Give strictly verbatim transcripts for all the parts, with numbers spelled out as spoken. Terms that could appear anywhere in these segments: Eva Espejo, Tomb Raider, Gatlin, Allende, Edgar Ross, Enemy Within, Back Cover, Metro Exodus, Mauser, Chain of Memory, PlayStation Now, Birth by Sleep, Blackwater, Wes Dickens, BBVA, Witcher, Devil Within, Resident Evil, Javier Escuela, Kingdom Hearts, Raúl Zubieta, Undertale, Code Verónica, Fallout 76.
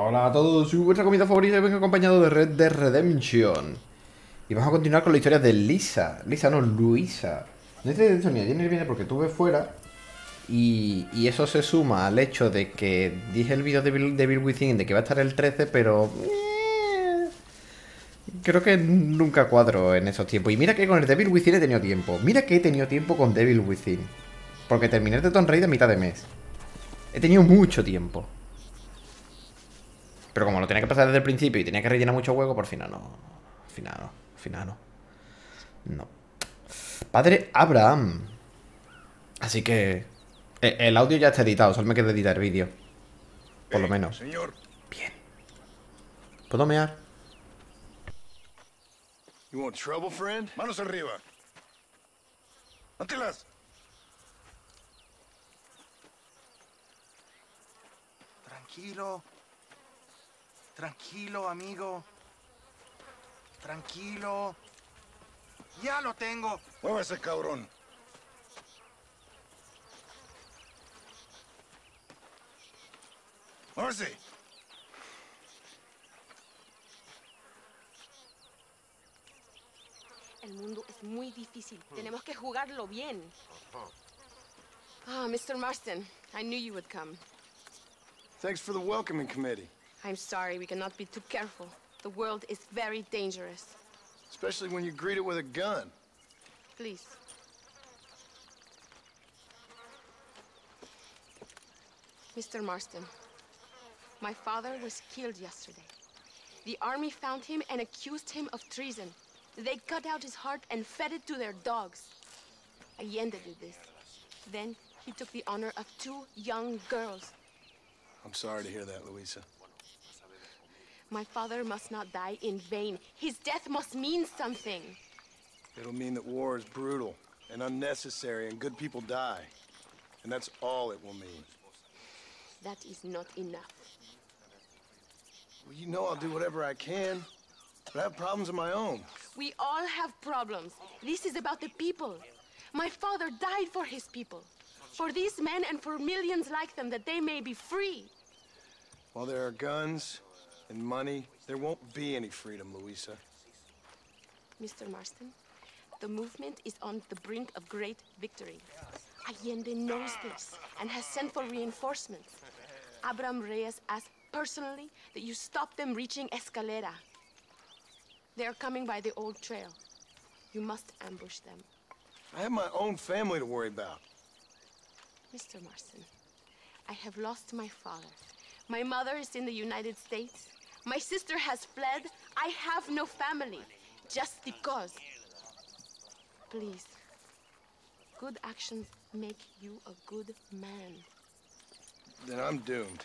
Hola a todos, soy vuestra comida favorita y vengo acompañado de Red Dead Redemption. Y vamos a continuar con la historia de Lisa. Lisa, no, Luisa. No estoy de ni ayer ni viene porque estuve fuera. Y, y eso se suma al hecho de que dije el vídeo de Devil Within de que va a estar el trece, pero... Eh, creo que nunca cuadro en esos tiempos. Y mira que con el Devil Within he tenido tiempo. Mira que he tenido tiempo con Devil Within. Porque terminé de Tomb Raider a mitad de mes. He tenido mucho tiempo. Pero como lo tenía que pasar desde el principio y tenía que rellenar mucho hueco, por final no. Al final no. Al final no. No. Padre Abraham. Así que... El audio ya está editado, solo me queda editar vídeo. Por lo menos. Señor. Bien. ¿Puedo mear? You want trouble, friend? Manos arriba. ¡Antelas! Tranquilo. Tranquilo, amigo. Tranquilo. Ya lo tengo. Muévese, cabrón. Muévese. El mundo es muy difícil. Hmm. Tenemos que jugarlo bien. Ah, oh, mister Marston, I knew you would come. Thanks for the welcoming committee. I'm sorry, we cannot be too careful. The world is very dangerous. Especially when you greet it with a gun. Please. mister Marston, my father was killed yesterday. The army found him and accused him of treason. They cut out his heart and fed it to their dogs. Allende did this. Then he took the honor of two young girls. I'm sorry to hear that, Luisa. My father must not die in vain. His death must mean something. It'll mean that war is brutal and unnecessary and good people die. And that's all it will mean. That is not enough. Well, you know I'll do whatever I can, but I have problems of my own. We all have problems. This is about the people. My father died for his people. For these men and for millions like them, that they may be free. While there are guns... and money, there won't be any freedom, Luisa. mister Marston, the movement is on the brink of great victory. Allende knows this and has sent for reinforcements. Abraham Reyes asked personally that you stop them reaching Escalera. They are coming by the old trail. You must ambush them. I have my own family to worry about. mister Marston, I have lost my father. My mother is in the United States. My sister has fled. I have no family. Just because. Please. Good actions make you a good man. Then I'm doomed.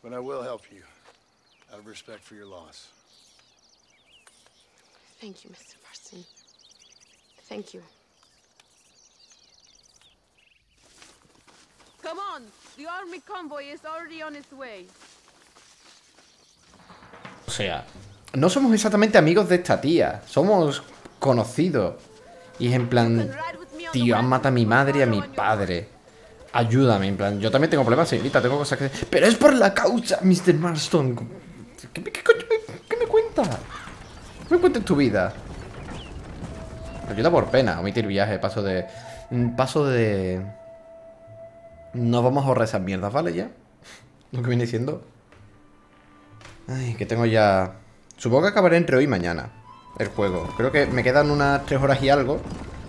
But I will help you. Out of respect for your loss. Thank you, mister Marston. Thank you. Come on! The army convoy is already on its way. O sea, no somos exactamente amigos de esta tía. Somos conocidos. Y es en plan... Tío, han matado a mi madre y a mi padre. Ayúdame, en plan... Yo también tengo problemas, señorita, tengo cosas que... Pero es por la causa, mister Marston. ¿Qué, qué, qué, qué me cuenta? ¿Qué me cuenta en tu vida? Ayuda por pena. Omitir viaje, paso de... Paso de... Nos vamos a ahorrar esas mierdas, ¿vale? Ya. Lo que viene siendo. Ay, que tengo ya... Supongo que acabaré entre hoy y mañana el juego. Creo que me quedan unas tres horas y algo.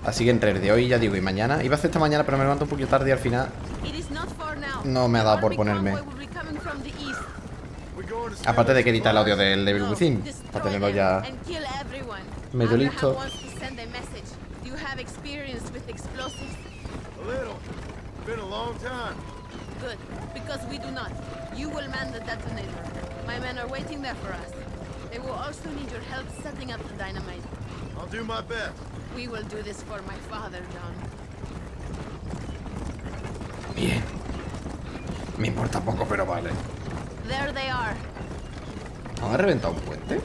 Así que entre el de hoy, ya digo, y mañana. Iba a hacer esta mañana, pero me levanto un poquito tarde y al final... No me ha dado por ponerme. Aparte de que edita el audio del Devil Within. Para tenerlo ya... medio listo. Been a long time. Good, because we do not. You will man the detonator. My men are waiting there for us. They will also need your help setting up the dynamite. I'll do my best. We will do this for my father, John. Bien. Me importa poco, pero vale. There they are. ¿Han reventado un puente?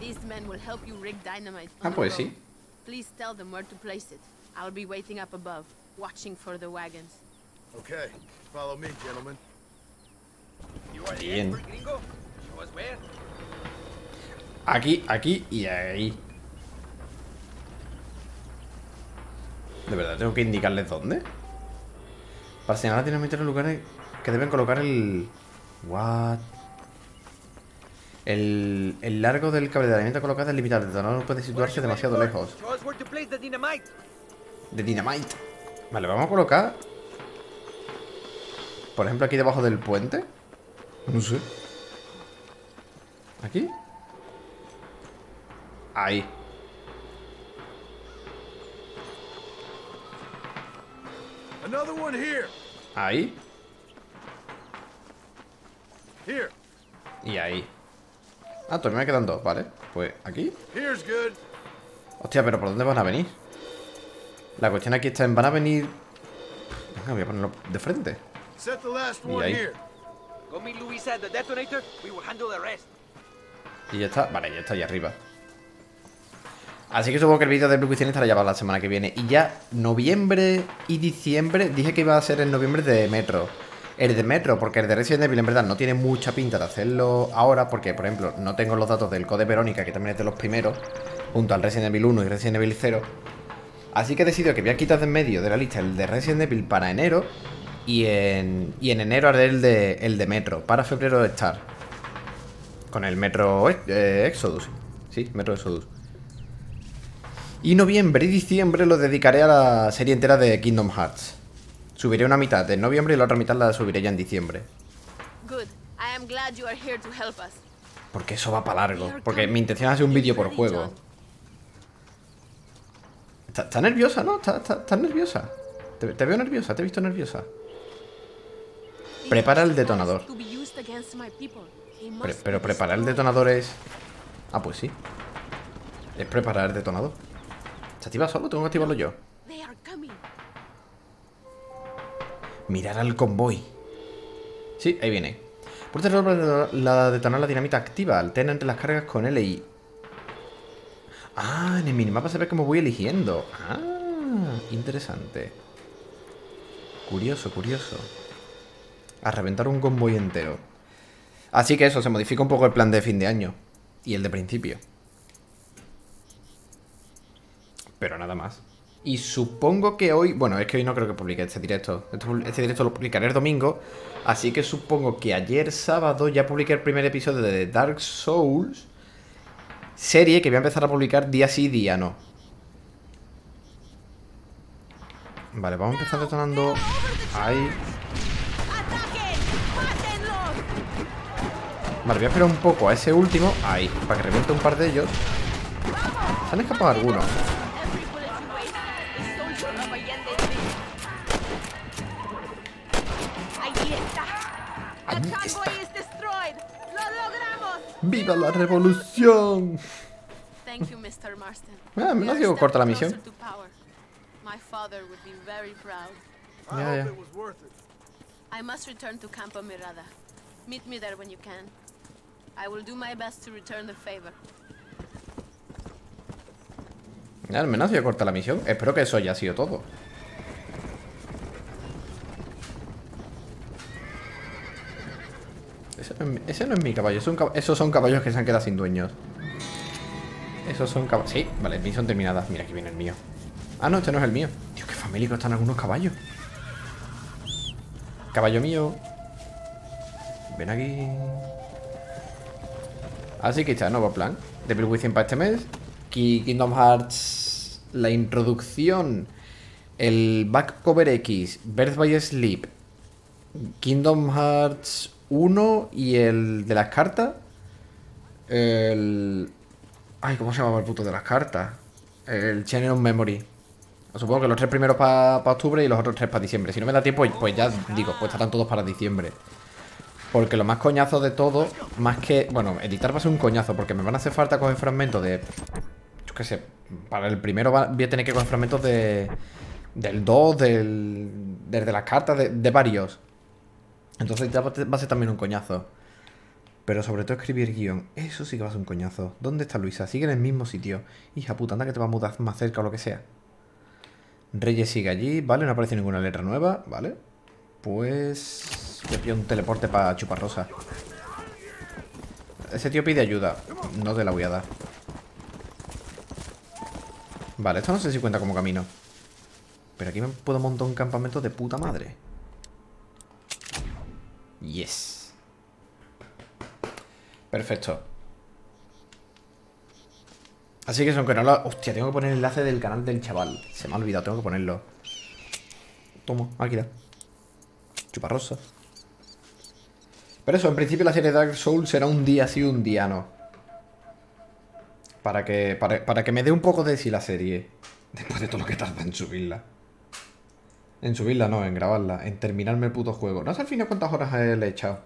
These men will help you rig dynamite. Ah, pues sí. Please tell them where to place it. I'll be waiting up above, watching for the wagons. Okay, follow me, gentlemen. You are the expert, gringo? Show us where. Aquí, aquí y ahí. De verdad, tengo que indicarles dónde. Para señalar directamente los lugares que deben colocar el... What? El, el largo del cable de alimento colocado es limitado, el detonador no puede situarse demasiado lejos. De dinamite. Vale, vamos a colocar... Por ejemplo, aquí debajo del puente. No sé. ¿Aquí? Ahí. Ahí. Y ahí. Ah, todavía me quedan dos, vale. Pues aquí. Hostia, pero ¿por dónde van a venir? La cuestión aquí está en van a venir. Venga, voy a ponerlo de frente. Y ahí. Y ya está. Vale, ya está ahí arriba. Así que supongo que el vídeo de Blue Within estará ya para la semana que viene. Y ya noviembre y diciembre. Dije que iba a ser el noviembre de Metro. El de Metro, porque el de Resident Evil en verdad no tiene mucha pinta de hacerlo ahora. Porque, por ejemplo, no tengo los datos del Code Verónica, que también es de los primeros, junto al Resident Evil uno y Resident Evil cero. Así que he decidido que voy a quitar de en medio de la lista el de Resident Evil para enero. Y en, y en enero haré el de, el de Metro. Para febrero estar con el Metro eh, Exodus. Sí, Metro Exodus. Y noviembre y diciembre los dedicaré a la serie entera de Kingdom Hearts. Subiré una mitad en noviembre y la otra mitad la subiré ya en diciembre. Porque eso va para largo. Porque mi intención es hacer un vídeo por juego. Está, está nerviosa, ¿no? Está, está, está nerviosa. Te, te veo nerviosa, te he visto nerviosa. Prepara el detonador. Pre, pero preparar el detonador es... Ah, pues sí. Es preparar el detonador. ¿Se activa solo? Tengo que activarlo yo. Mirar al convoy. Sí, ahí viene. Por otro lado, la detonar la dinamita activa. Alterna entre las cargas con L y... Ah, en el minimapa se ve cómo voy eligiendo. Ah, interesante. Curioso, curioso. A reventar un convoy entero. Así que eso, se modifica un poco el plan de fin de año. Y el de principio. Pero nada más. Y supongo que hoy... Bueno, es que hoy no creo que publique este directo. Este directo lo publicaré el domingo. Así que supongo que ayer sábado ya publiqué el primer episodio de Dark Souls. Serie que voy a empezar a publicar día sí, día no. Vale, vamos a empezar detonando... Ahí. Vale, voy a esperar un poco a ese último. Ahí, para que reviente un par de ellos. Se han escapado algunos. Ahí está. ¡Viva la revolución! Ah, no digo corta la misión. Ya, ya. Ya, al menos yo corta la misión. Espero que eso haya sido todo. Ese no es, ese no es mi caballo. Es un cab esos son caballos que se han quedado sin dueños. Esos son caballos. Sí, vale, misión terminada. Mira, aquí viene el mío. Ah, no, este no es el mío. Dios, qué famélico están algunos caballos. Caballo mío. Ven aquí. Así que está, nuevo plan. Devil Within para este mes. Kingdom Hearts, la introducción, el Back Cover X, Birth by Sleep, Kingdom Hearts uno y el de las cartas. El... Ay, ¿cómo se llamaba el puto de las cartas? El Chain of Memory. Supongo que los tres primeros para pa octubre y los otros tres para diciembre. Si no me da tiempo, pues ya digo, pues estarán todos para diciembre. Porque lo más coñazo de todo, más que... Bueno, editar va a ser un coñazo, porque me van a hacer falta coger fragmentos de... Yo qué sé, para el primero va, voy a tener que coger fragmentos de... Del dos, del... Desde las cartas, de, de varios. Entonces ya va a ser también un coñazo. Pero sobre todo escribir guión, eso sí que va a ser un coñazo. ¿Dónde está Luisa? Sigue en el mismo sitio. Hija puta, anda que te va a mudar más cerca o lo que sea. Reyes sigue allí, vale, no aparece ninguna letra nueva, vale. Pues... me pido un teleporte para chuparrosa. Ese tío pide ayuda. No te la voy a dar. Vale, esto no sé si cuenta como camino. Pero aquí me puedo montar un campamento de puta madre. Yes. Perfecto. Así que son que no lo... Hostia, tengo que poner el enlace del canal del chaval. Se me ha olvidado, tengo que ponerlo. Toma, aquí da. Chuparrosa. Pero eso, en principio la serie Dark Souls será un día sí, un día no. Para que, para, para que me dé un poco de sí la serie. Después de todo lo que tarda en subirla. En subirla no, en grabarla. En terminarme el puto juego. No sé al final cuántas horas le he echado.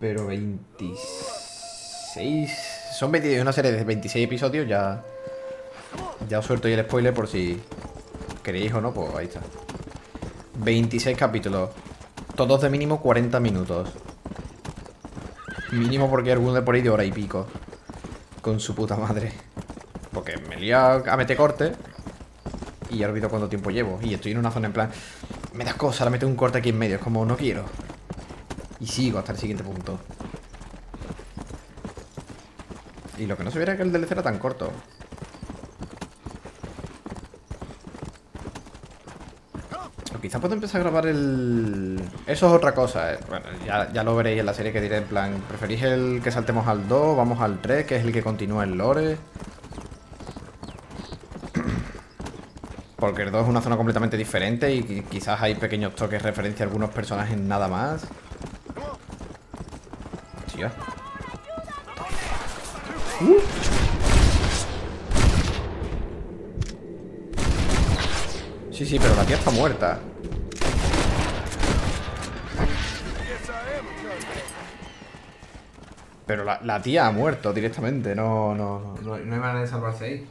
Pero veintiséis... Son veintidós, una serie de veintiséis episodios. Ya... Ya os suelto y el spoiler por si... queréis o no, pues ahí está. veintiséis capítulos. Todos de mínimo cuarenta minutos. Mínimo porque alguno de por ahí de hora y pico. Con su puta madre. Porque me lía a meter corte. Y ya olvido cuánto tiempo llevo. Y estoy en una zona en plan... me das cosas, ahora meto un corte aquí en medio. Es como, no quiero. Y sigo hasta el siguiente punto. Y lo que no se viera es que el D L C era tan corto. Quizás puedo empezar a grabar el... Eso es otra cosa, eh. Bueno, ya, ya lo veréis en la serie que diré en plan... ¿Preferís el que saltemos al dos? ¿Vamos al tres? Que es el que continúa el lore. Porque el dos es una zona completamente diferente y quizás hay pequeños toques de referencia a algunos personajes nada más. Hostia. Uh. Sí, sí, pero la tía está muerta. Pero la, la tía ha muerto directamente, no, no, no. No hay manera de salvarse ahí.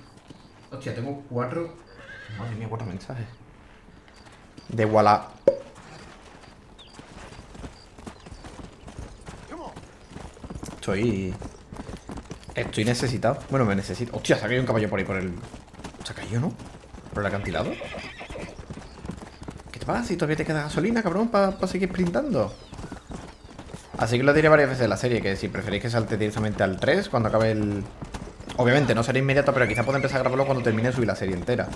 Hostia, tengo cuatro. Madre mía, cuatro mensajes. De Walla. Estoy. Estoy necesitado. Bueno, me necesito. Hostia, se ha caído un caballo por ahí por el. ¿Se ha caído, no? ¿Por el acantilado? ¿Qué te pasa? Si todavía te queda gasolina, cabrón, para pa seguir sprintando. Así que lo diré varias veces en la serie, que si preferís que salte directamente al tres, cuando acabe el... Obviamente, no será inmediato, pero quizá pueda empezar a grabarlo cuando termine de subir la serie entera.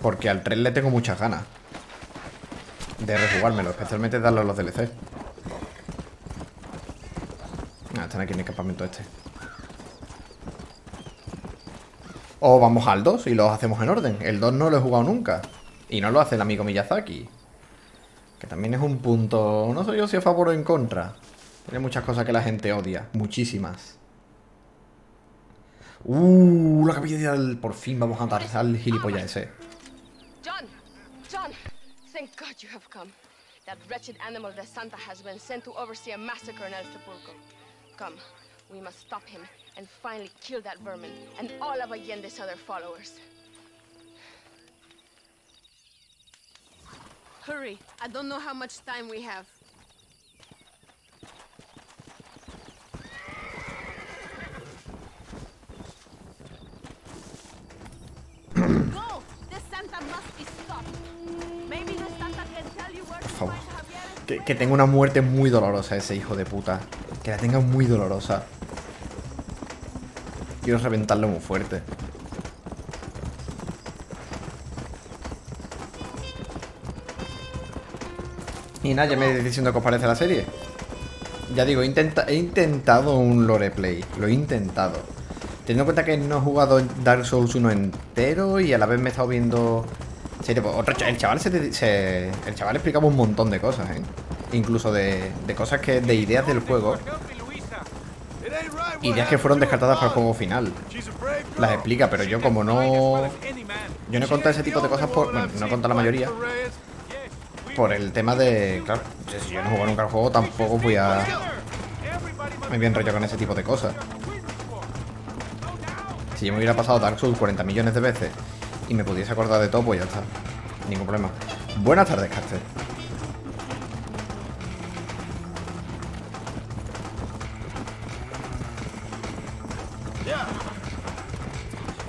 Porque al tres le tengo muchas ganas de rejugármelo, especialmente darle a los D L C. Ah, están aquí en el campamento este. O vamos al dos y los hacemos en orden. El dos no lo he jugado nunca. Y no lo hace el amigo Miyazaki. Que también es un punto... No sé yo si a favor o en contra. Tiene muchas cosas que la gente odia. Muchísimas. Uh, la capacidad del... Por fin vamos a atarse al gilipollas ese. John, John, thank God you have come. That wretched animal that Santa has been sent to oversee a massacre in El Sepulcro. Come, we must stop him. And finally kill that vermin and all of Allende's other followers. Hurry, I don't know how much time we have. Go! The Santa must be stopped. Maybe the Santa can tell you where to find Javier. Que, que tenga una muerte muy dolorosa ese hijo de puta. Que la tenga muy dolorosa. Quiero reventarlo muy fuerte. Y nada, ya me vais diciendo que os parece la serie. Ya digo, intenta he intentado un loreplay. Lo he intentado. Teniendo en cuenta que no he jugado Dark Souls uno entero y a la vez me he estado viendo... Sí, tipo, otro ch el, chaval se se el chaval explicaba un montón de cosas, ¿eh? Incluso de, de cosas que... de ideas del juego. Ideas que fueron descartadas para el juego final. Las explica, pero yo como no... Yo no he contado ese tipo de cosas por... Bueno, no he contado la mayoría. Por el tema de... Claro, si yo no juego nunca al juego, tampoco voy a... Me voy a enrollar con ese tipo de cosas. Si yo me hubiera pasado Dark Souls cuarenta millones de veces y me pudiese acordar de todo, pues ya está. Ningún problema. Buenas tardes, Carter.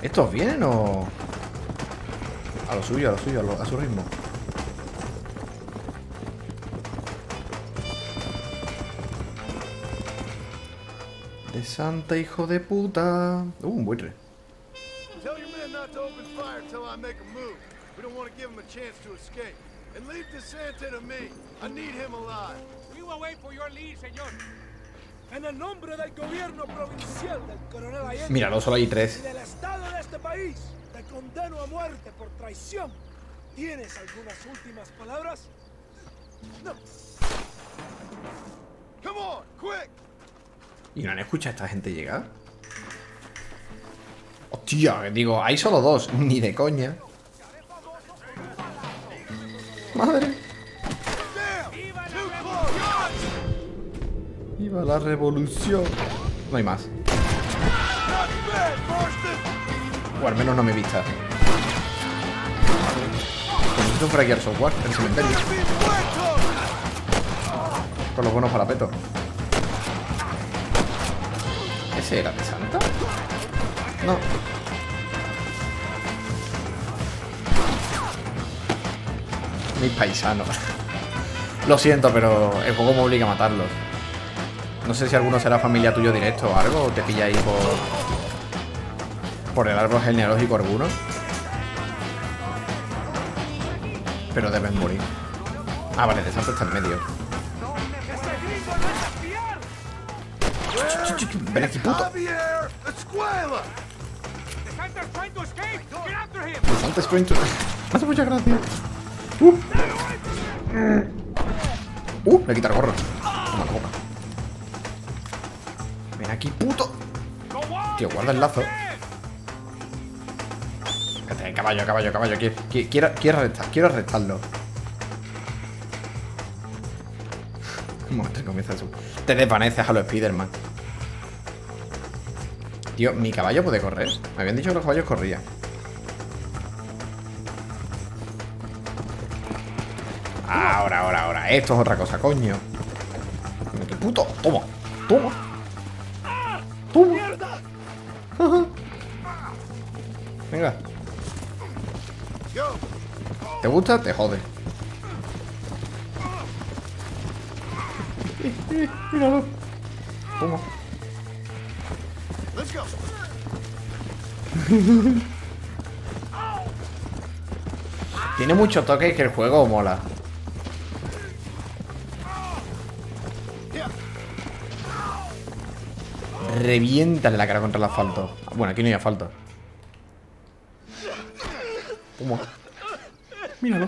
¿Estos vienen o...? A lo suyo, a lo suyo, a, lo, a su ritmo. De santa, hijo de puta. Uh, un buitre. En el nombre del gobierno provincial del coronel Allende. Mira, no solo hay tres. Del estado de este país, te condeno a muerte por traición. ¿Tienes algunas últimas palabras? No. Come on, quick. ¿Y no han escuchado a esta gente llegar? Hostia, digo, hay solo dos, ni de coña. Madre. ¡Viva la revolución! No hay más. O al menos no me vista. Necesito fraquear software en el cementerio. Con los buenos parapetos. ¿Ese era de Santa? No. Mis paisanos. Lo siento, pero el juego me obliga a matarlos. No sé si alguno será familia tuyo directo o algo, o te pilláis por, por el árbol genealógico alguno. Pero deben morir. Ah, vale, de Santo está en medio. Ch, ch, ch, ch, ¡ven aquí, puto! ¡De Santo es cuento! ¡Me hace mucha gracia! ¡Uh! ¡Uh! Le quita el gorro. Toma la boca. Aquí, puto. Tío, guarda el lazo. Caballo, caballo, caballo. Quiero, quiero, quiero, arrestar, quiero arrestarlo. Un momento, comienza eso. Te desvaneces a los Spiderman. Tío, mi caballo puede correr. Me habían dicho que los caballos corrían. Ahora, ahora, ahora. Esto es otra cosa, coño. ¡Qué puto! Toma, toma. Venga. ¿Te gusta? Te jode. Míralo. Toma. Tiene muchos toques que el juego mola. Reviéntale la cara contra el asfalto. Bueno, aquí no hay asfalto. ¿Cómo? Míralo.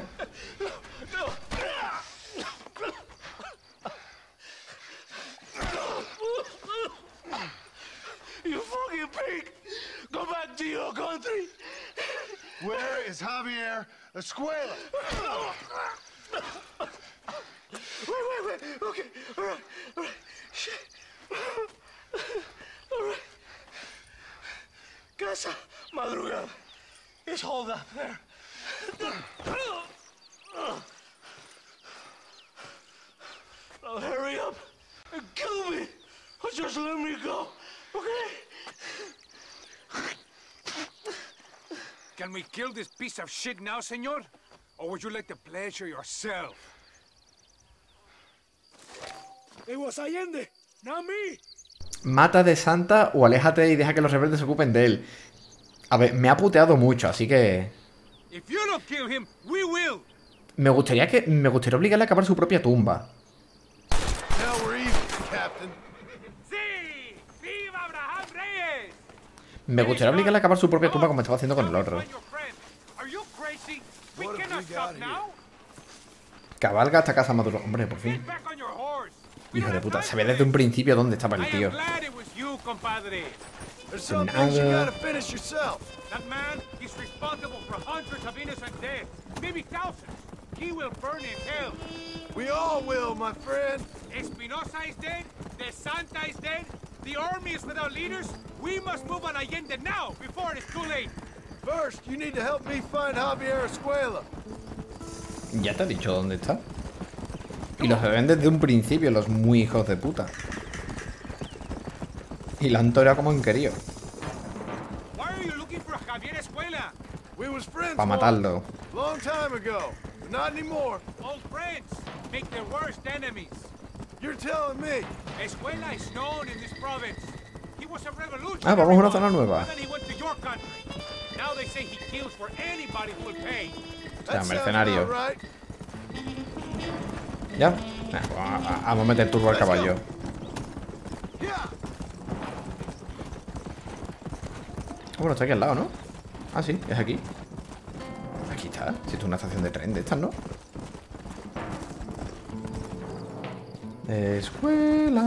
You fucking pig. Go back to your country. Where is Javier Escuela? Wait, wait, wait. Okay. All right. All right. Shit. All right. Casa madrugada. It's hold up there. Now hurry up and kill me, or just let me go, okay? Can we kill this piece of shit now, senor? Or would you like the pleasure yourself? It was Allende, not me. Mata de Santa o aléjate y deja que los rebeldes se ocupen de él. A ver, me ha puteado mucho, así que... Me gustaría que... Me gustaría obligarle a acabar su propia tumba. Me gustaría obligarle a acabar su propia tumba como estaba haciendo con el otro. Cabalga hasta casa maduro. Hombre, por fin. Hijo de puta, se ve desde un principio dónde estaba el tío. Nada. Ya te ha dicho dónde está. Y los ven desde un principio, los muy hijos de puta. Y la han torado como han querido. para matarlo. Ah, vamos a una zona nueva. O sea, mercenario. Ya. Nah, vamos a meter turbo al caballo. Bueno, está aquí al lado, ¿no? Ah, sí, es aquí. Aquí está. Si es una estación de tren de estas, ¿no? Escuela.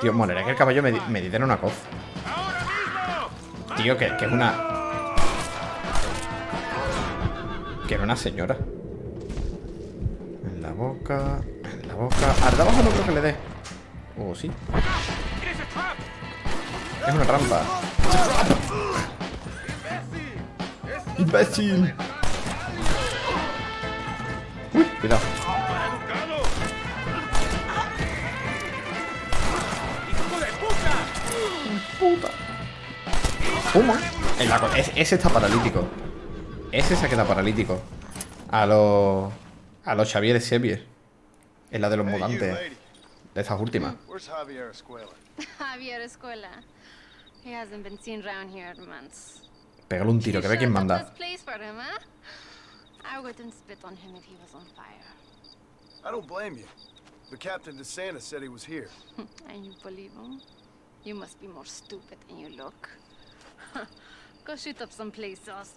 Tío, molaría que el caballo me, me diera una cosa. Tío, que, que es una... Que era una señora. En la boca... En la boca... Al abajo no creo que le dé. Oh, sí. Es una trampa. ¡Imbécil! Uy, cuidado. Puta. Puma. En la... Ese está paralítico. Ese se queda paralítico. A los... A los Xavier Xavier. Es la de los mutantes. De estas últimas. Javier Escuela. Javier Escuela. He hasn't been seen round here in months. Pégale un tiro, que ve quién manda. I don't blame you. The Captain DeSantis said he was here. And you believe him? You must be more stupid than you look. Go shoot up some place else.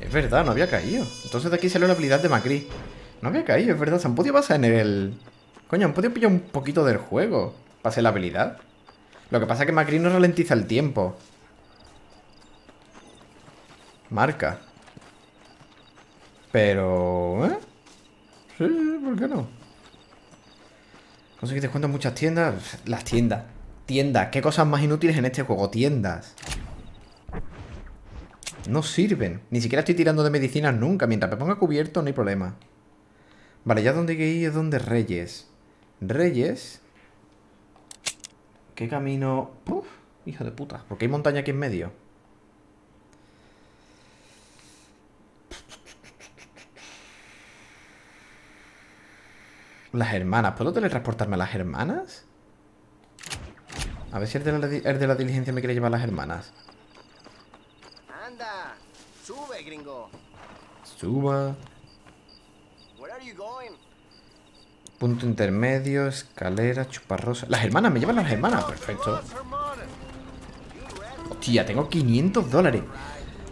Es verdad, no había caído. Entonces de aquí salió la habilidad de Macri. No había caído, es verdad. Se han podido pasar en el... Coño, han podido pillar un poquito del juego. Pasé la habilidad. Lo que pasa es que Macri no ralentiza el tiempo. Marca. Pero... ¿eh? Sí, ¿por qué no? Conseguí descuento en muchas tiendas. Las tiendas. Tiendas. ¿Qué cosas más inútiles en este juego? Tiendas. No sirven. Ni siquiera estoy tirando de medicinas nunca. Mientras me ponga cubierto no hay problema. Vale, ya donde hay que ir es donde Reyes. Reyes. ¿Qué camino? Uf, hijo de puta. Porque hay montaña aquí en medio. Las hermanas. ¿Puedo teletransportarme a las hermanas? A ver si el de la, el de la diligencia me quiere llevar a las hermanas. Anda, sube, gringo. Suba. Punto intermedio, escalera, chuparrosa. Las hermanas, me llevan las hermanas. Perfecto. Hostia, tengo quinientos dólares.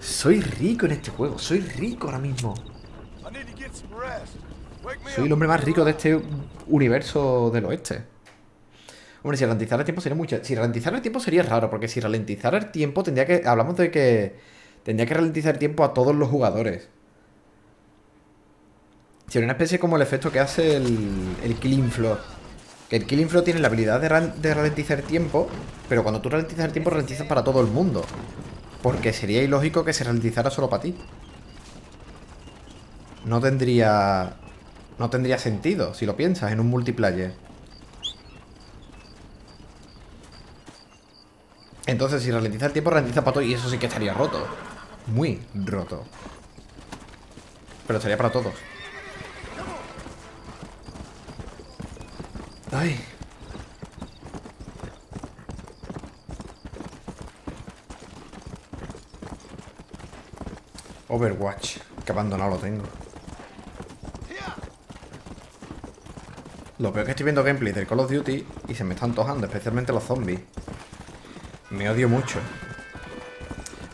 Soy rico en este juego. Soy rico ahora mismo. Soy el hombre más rico de este universo del oeste. Hombre, si ralentizara el tiempo sería mucho. Si ralentizara el tiempo sería raro, porque si ralentizara el tiempo tendría que... Hablamos de que... Tendría que ralentizar el tiempo a todos los jugadores. Sería una especie como el efecto que hace el, el Killing Floor. Que el Killing Floor tiene la habilidad de, ran, de ralentizar tiempo, pero cuando tú ralentizas el tiempo, ralentizas para todo el mundo. Porque sería ilógico que se ralentizara solo para ti. No tendría... No tendría sentido, si lo piensas, en un multiplayer. Entonces, si ralentiza el tiempo, ralentiza para todo. Y eso sí que estaría roto. Muy roto. Pero estaría para todos. Ay. Overwatch. Que abandonado lo tengo. Lo peor es que estoy viendo gameplay del Call of Duty y se me están antojando, especialmente los zombies. Me odio mucho.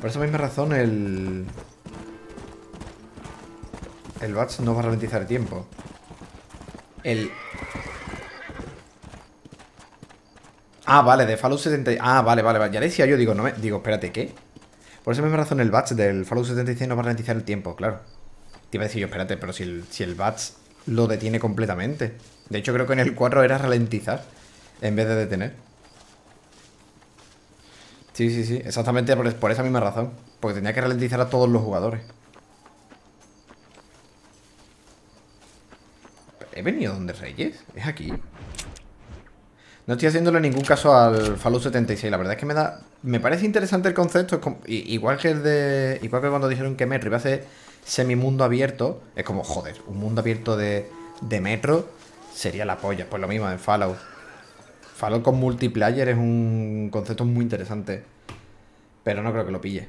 Por esa misma razón el... El Bats no va a ralentizar el tiempo. El... Ah, vale, de Fallout setenta... Ah, vale, vale, vale. Ya decía yo, digo, no me... Digo, espérate, ¿qué? Por esa misma razón el Bats del Fallout setenta y seis no va a ralentizar el tiempo, claro. Te iba a decir yo, espérate, pero si el, si el Bats... Lo detiene completamente. De hecho creo que en el cuatro era ralentizar en vez de detener. Sí, sí, sí. Exactamente por, por esa misma razón. Porque tenía que ralentizar a todos los jugadores. ¿He venido donde Reyes? ¿Es aquí? No estoy haciéndole ningún caso al Fallout setenta y seis. La verdad es que me da... Me parece interesante el concepto. Como, igual que el de... Igual que cuando dijeron que Metro iba a ser semimundo abierto. Es como, joder, un mundo abierto de, de Metro sería la polla. Pues lo mismo en Fallout. Fallout con multiplayer es un concepto muy interesante. Pero no creo que lo pille.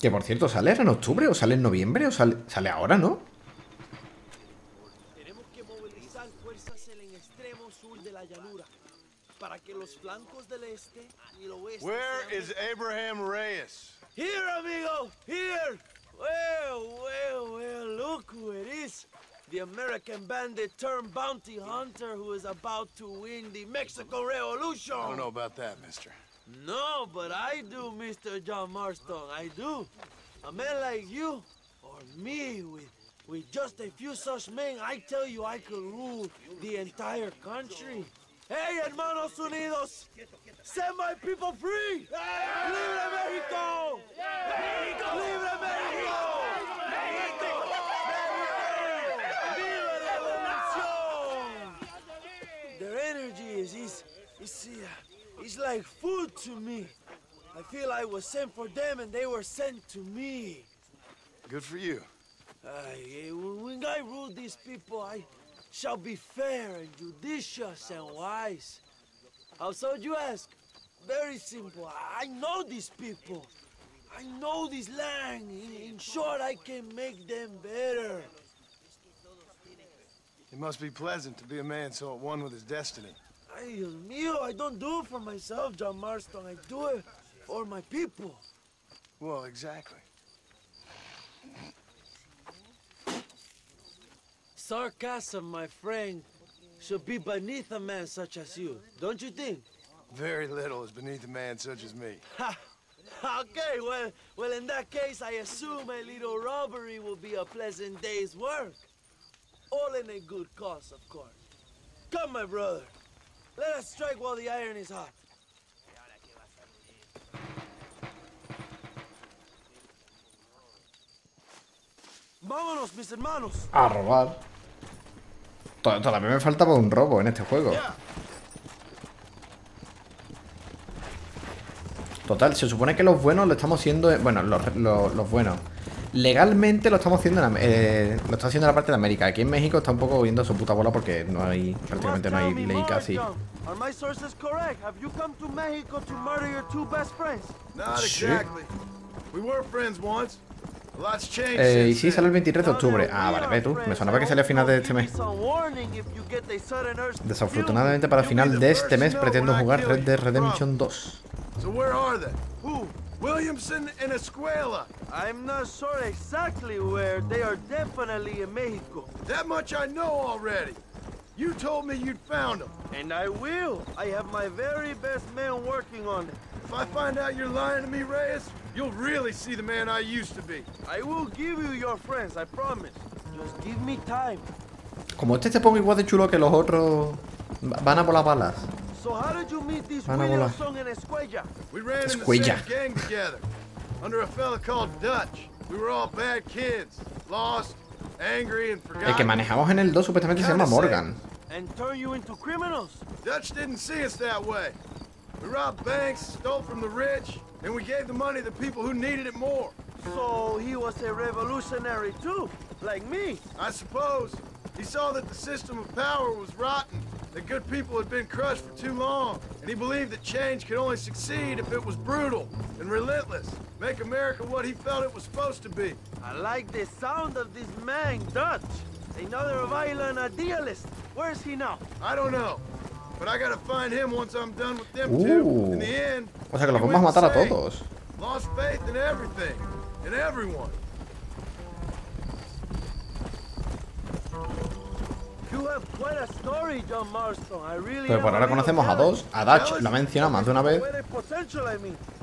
Que por cierto, ¿sale en octubre? ¿O sale en noviembre? ¿O sale, sale ahora, no? Tenemos que movilizar fuerzas en el extremo sur de la llanura para que los flancos del este y el oeste. Where is Abraham Reyes? Here, amigo, here. Well, well, well, look who it is. The American bandit turned bounty hunter who is about to win the Mexican Revolution. I don't know about that, mister. No, but I do, Mister John Marston, I do. A man like you, or me, with, with just a few such men, I tell you I could rule the entire country. Hey, hermanos unidos, set my people free! Yeah. Libre Mexico! Yeah. Mexico! Libre Mexico! Mexico! Mexico! Viva la revolución! Their energy is, is, is uh, it's like food to me. I feel I was sent for them and they were sent to me. Good for you. I, when I rule these people, I shall be fair and judicious and wise. How so, you ask? Very simple. I know these people. I know this land. In, in short, I can make them better. It must be pleasant to be a man so at one with his destiny. Ay, Dios mío, I don't do it for myself, John Marston. I do it for my people. Well, exactly. Sarcasm, my friend, should be beneath a man such as you, don't you think? Very little is beneath a man such as me. Ha! Okay, well, well, in that case, I assume a little robbery will be a pleasant day's work. All in a good cause, of course. Come, my brother. Let us strike while the iron is hot. Vámonos, mis hermanos. A robar. Todavía me faltaba un robo en este juego. Total, se supone que los buenos lo estamos haciendo. Bueno, los, los, los buenos. Legalmente lo estamos haciendo en la, eh, lo está haciendo en la parte de América. Aquí en México está un poco viendo su puta bola porque no hay, prácticamente no hay ley casi. Sí. Eh, y sí, sale el veintitrés de octubre. Ah, vale, ve tú. Me sonaba que sale a final de este mes. Desafortunadamente para final de este mes pretendo jugar Red Dead Redemption dos. Williamson and Escuela. I'm not sure exactly where. They are definitely in Mexico. That much I know already. You told me you'd found them. And I will. I have my very best man working on it. If I find out you're lying to me, Reyes, you'll really see the man I used to be. I will give you your friends, I promise. Just give me time. Como este se pone igual de chulo que los otros, van a volar balas. So how did you meet these Williamson and Escuella? We ran in the same gang together, under a fella called Dutch. We were all bad kids, lost, angry, and forgotten. El que manejamos en el dos supuestamente se llama Morgan. And turn you into criminals. Dutch didn't see us that way. We robbed banks, stole from the rich, and we gave the money to people who needed it more. So he was a revolutionary too, like me. I suppose he saw that the system of power was rotten. The good people had been crushed for too long, and he believed that change could only succeed if it was brutal and relentless. Make America what he felt it was supposed to be. I like the sound of this man, Dutch. Another violent idealist. Where is he now? I don't know, but I gotta find him once I'm done with them two. In the end, o sea que los vamos a matar a todos. Lost faith in everything, in everyone. Pero por ahora conocemos a dos. A Dutch lo ha mencionado más de una vez,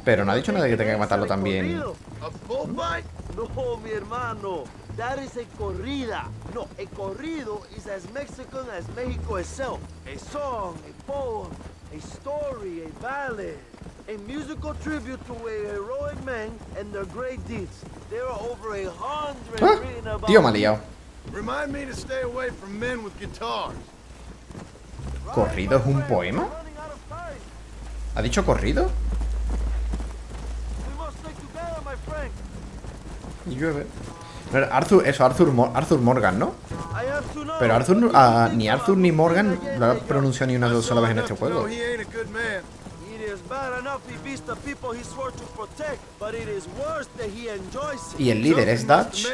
pero no ha dicho nada de que tenga que matarlo también. No, mi hermano, that is a corrida. No, a corrido is as Mexican as Mexico itself. A song, a poem, a story, a ballad, a musical tribute to a heroic man, a Ah, tío, me ha liado. ¿Corrido es un poema? ¿Ha dicho corrido? Y llueve. Arthur, eso, Arthur, Arthur Morgan, ¿no? Pero Arthur, uh, ni Arthur ni Morgan lo ha pronunciado ni una sola vez en este juego. Y el líder es Dutch.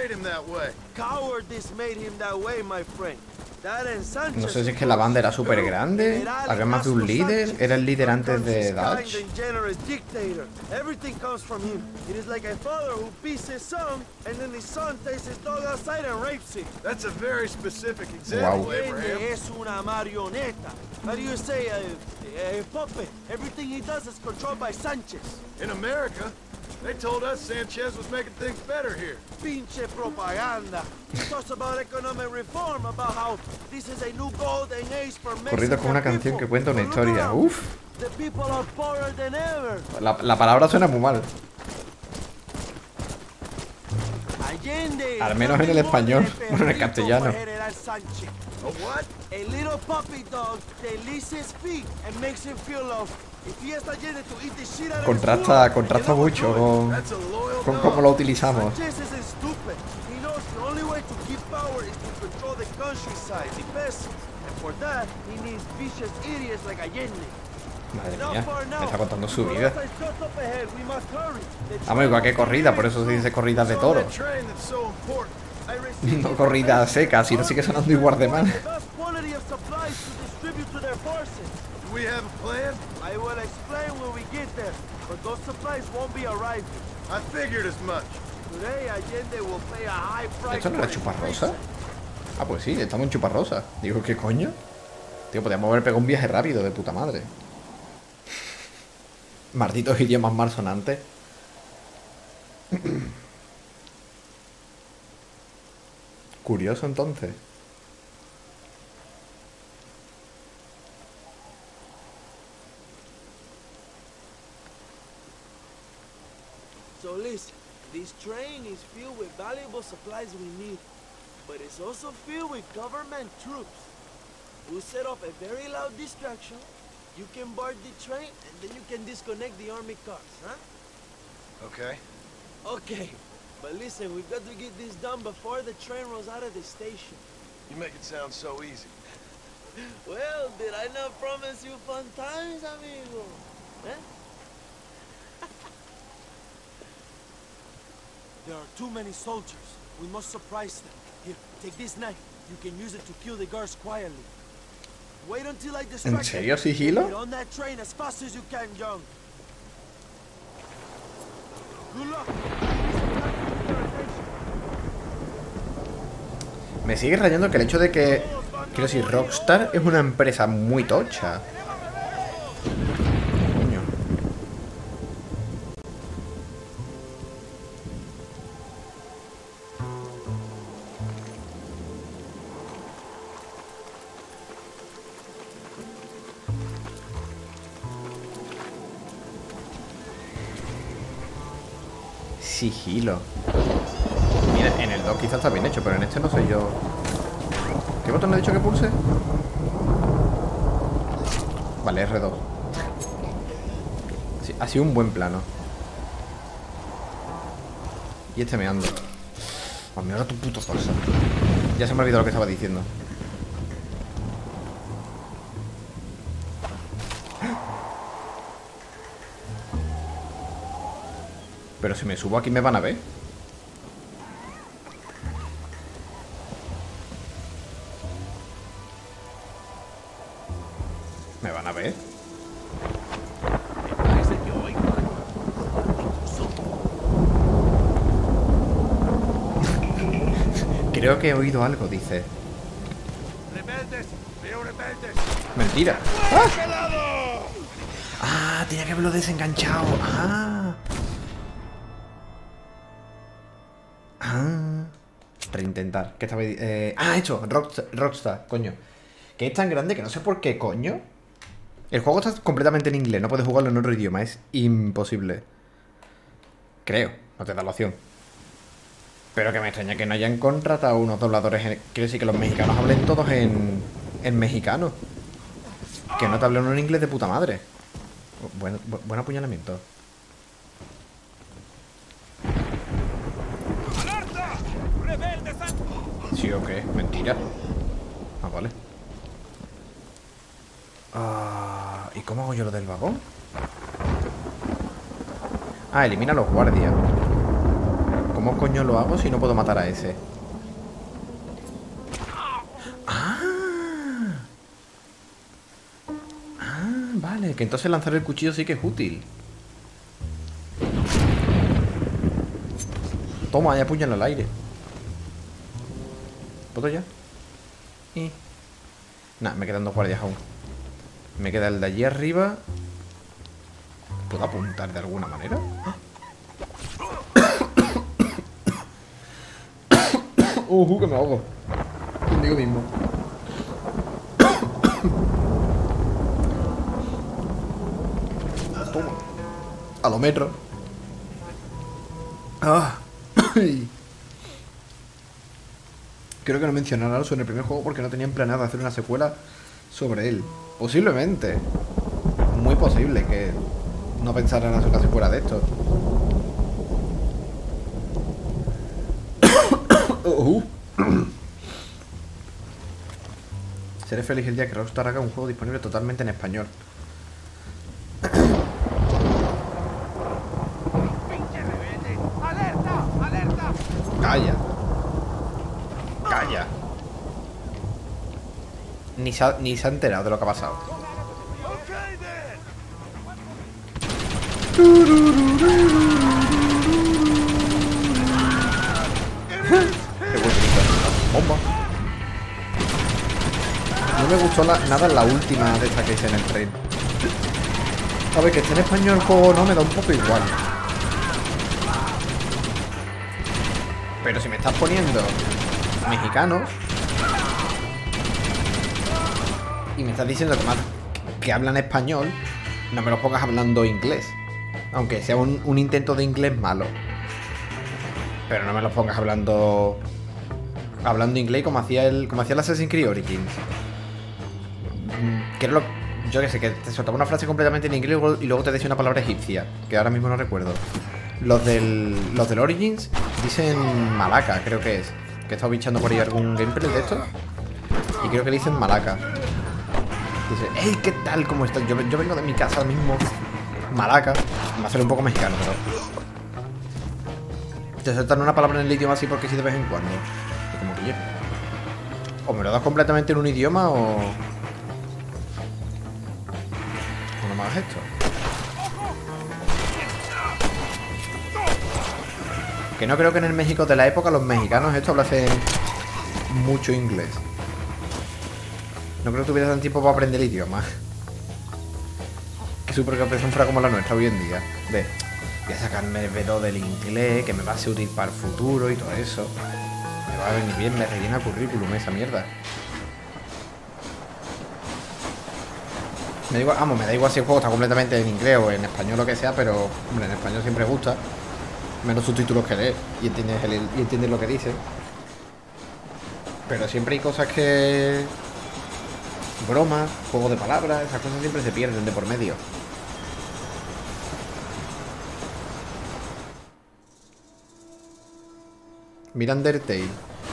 No sé si es que la banda era súper grande, había más de un líder, era el líder antes de Dutch. Wow. Es una marioneta. A puppet. Everything he does is controlled by Sanchez. In America, they told us Sanchez was making things better here. Pinche propaganda. He talks about economic reform, about how this is a new golden age for Mexican people. Corrido con una canción que cuenta una historia. Uf. The people are poorer than ever. La, la palabra suena muy mal. Allende, al menos en el español, no en el castellano. Contrasta, contrasta mucho con, con cómo lo utilizamos. Madre mía, me está contando su vida. Vamos, igual que corrida, por eso se dice corridas de toro. No corridas secas, sino sigue sonando igual de mal. ¿Esto no era chuparrosa? Ah, pues sí, estamos en chuparrosa. Digo, ¿qué coño? Tío, podríamos haber pegado un viaje rápido de puta madre. Malditos idiomas malsonantes. Curioso, entonces. So listen, this train is filled with valuable supplies we need, but it's also filled with government troops who set up a very loud distraction. You can board the train and then you can disconnect the army cars, huh? Okay. Okay, but listen, we've got to get this done before the train rolls out of the station. You make it sound so easy. Well, did I not promise you fun times, amigo? Eh? There are too many soldiers. We must surprise them. Here, take this knife. You can use it to kill the guards quietly. ¿En serio, sigilo? Me sigue rayando que el hecho de que, quiero decir, Rockstar es una empresa muy tocha. Coño. Sigilo. Mira, en el dos quizás está bien hecho, pero en este no sé yo. ¿Qué botón le he dicho que pulse? Vale, erre dos. Sí, ha sido un buen plano. Y este me ando. Oh, mira tu puto falsa. Ya se me ha olvidado lo que estaba diciendo. Pero si me subo aquí me van a ver. Me van a ver. Creo que he oído algo, dice. Mentira. ¡Ah! Ah, tenía que haberlo desenganchado. Ah. Intentar, que estaba... Eh, ah, hecho, Rockstar, Rockstar, coño. Que es tan grande que no sé por qué, coño. El juego está completamente en inglés, no puedes jugarlo en otro idioma, es imposible. Creo. no te da la opción. Pero que me extraña que no hayan contratado unos dobladores. En... Quiero decir que los mexicanos hablen todos en, en mexicano. Que no te hablen un inglés de puta madre. Buen, buen apuñalamiento. ¿Sí o qué? Mentira. Ah, vale. Ah, ¿y cómo hago yo lo del vagón? Ah, elimina a los guardias. ¿Cómo coño lo hago si no puedo matar a ese? Ah, ah, vale, que entonces lanzar el cuchillo sí que es útil. Toma, ya apuñalo al aire. ¿Puedo ya? Y... Nah, me quedan dos guardias aún. Me queda el de allí arriba. ¿Puedo apuntar de alguna manera? ¿Ah? Uh, uh, que me ahogo. Digo mismo. Toma. A lo metro. Ah. Creo que no mencionaron eso en el primer juego porque no tenían planeado hacer una secuela sobre él. Posiblemente. Muy posible que no pensaran hacer una secuela de esto. Uh. Seré feliz el día que Rockstar haga un juego disponible totalmente en español. ¡Alerta! ¡Alerta! ¡Calla! ¡Calla! Ni se ha, ni se ha enterado de lo que ha pasado. Bomba. No me gustó la, nada la última de esta que hice en el tren. A ver, que esté en español el juego o no me da un poco igual. Pero si me estás poniendo mexicanos y me estás diciendo que, más, que hablan español, no me lo pongas hablando inglés. Aunque sea un, un intento de inglés malo. Pero no me lo pongas hablando... Hablando inglés como hacía el como hacía el Assassin's Creed Origins. Que lo, yo que sé, que te soltaba una frase completamente en inglés y luego te decía una palabra egipcia, que ahora mismo no recuerdo. Los del, los del Origins dicen malaca, creo que es. Que he estado bichando por ahí algún gameplay de esto. Y creo que le dicen malaca. Dice, hey, ¿qué tal? ¿Cómo estás? Yo, yo vengo de mi casa ahora mismo. Malaca. Va a ser un poco mexicano, pero... Te soltan una palabra en el idioma así porque sí de vez en cuando. O me lo das completamente en un idioma o... O no me hagas esto. Que no creo que en el México de la época los mexicanos esto hablasen mucho inglés. No creo que tuviera tan tiempo para aprender el idioma. Que súper que presión fuera como la nuestra hoy en día. De... Voy a sacarme el veto del inglés, que me va a ser útil para el futuro y todo eso. Va a venir bien, me rellena currículum esa mierda. Me da igual, vamos, me da igual si el juego está completamente en inglés o en español o que sea, pero hombre, en español siempre gusta. Menos subtítulos que lees y entiendes, el, y entiendes lo que dice. Pero siempre hay cosas que... Bromas, juegos de palabras, esas cosas siempre se pierden de por medio. Mira Undertale.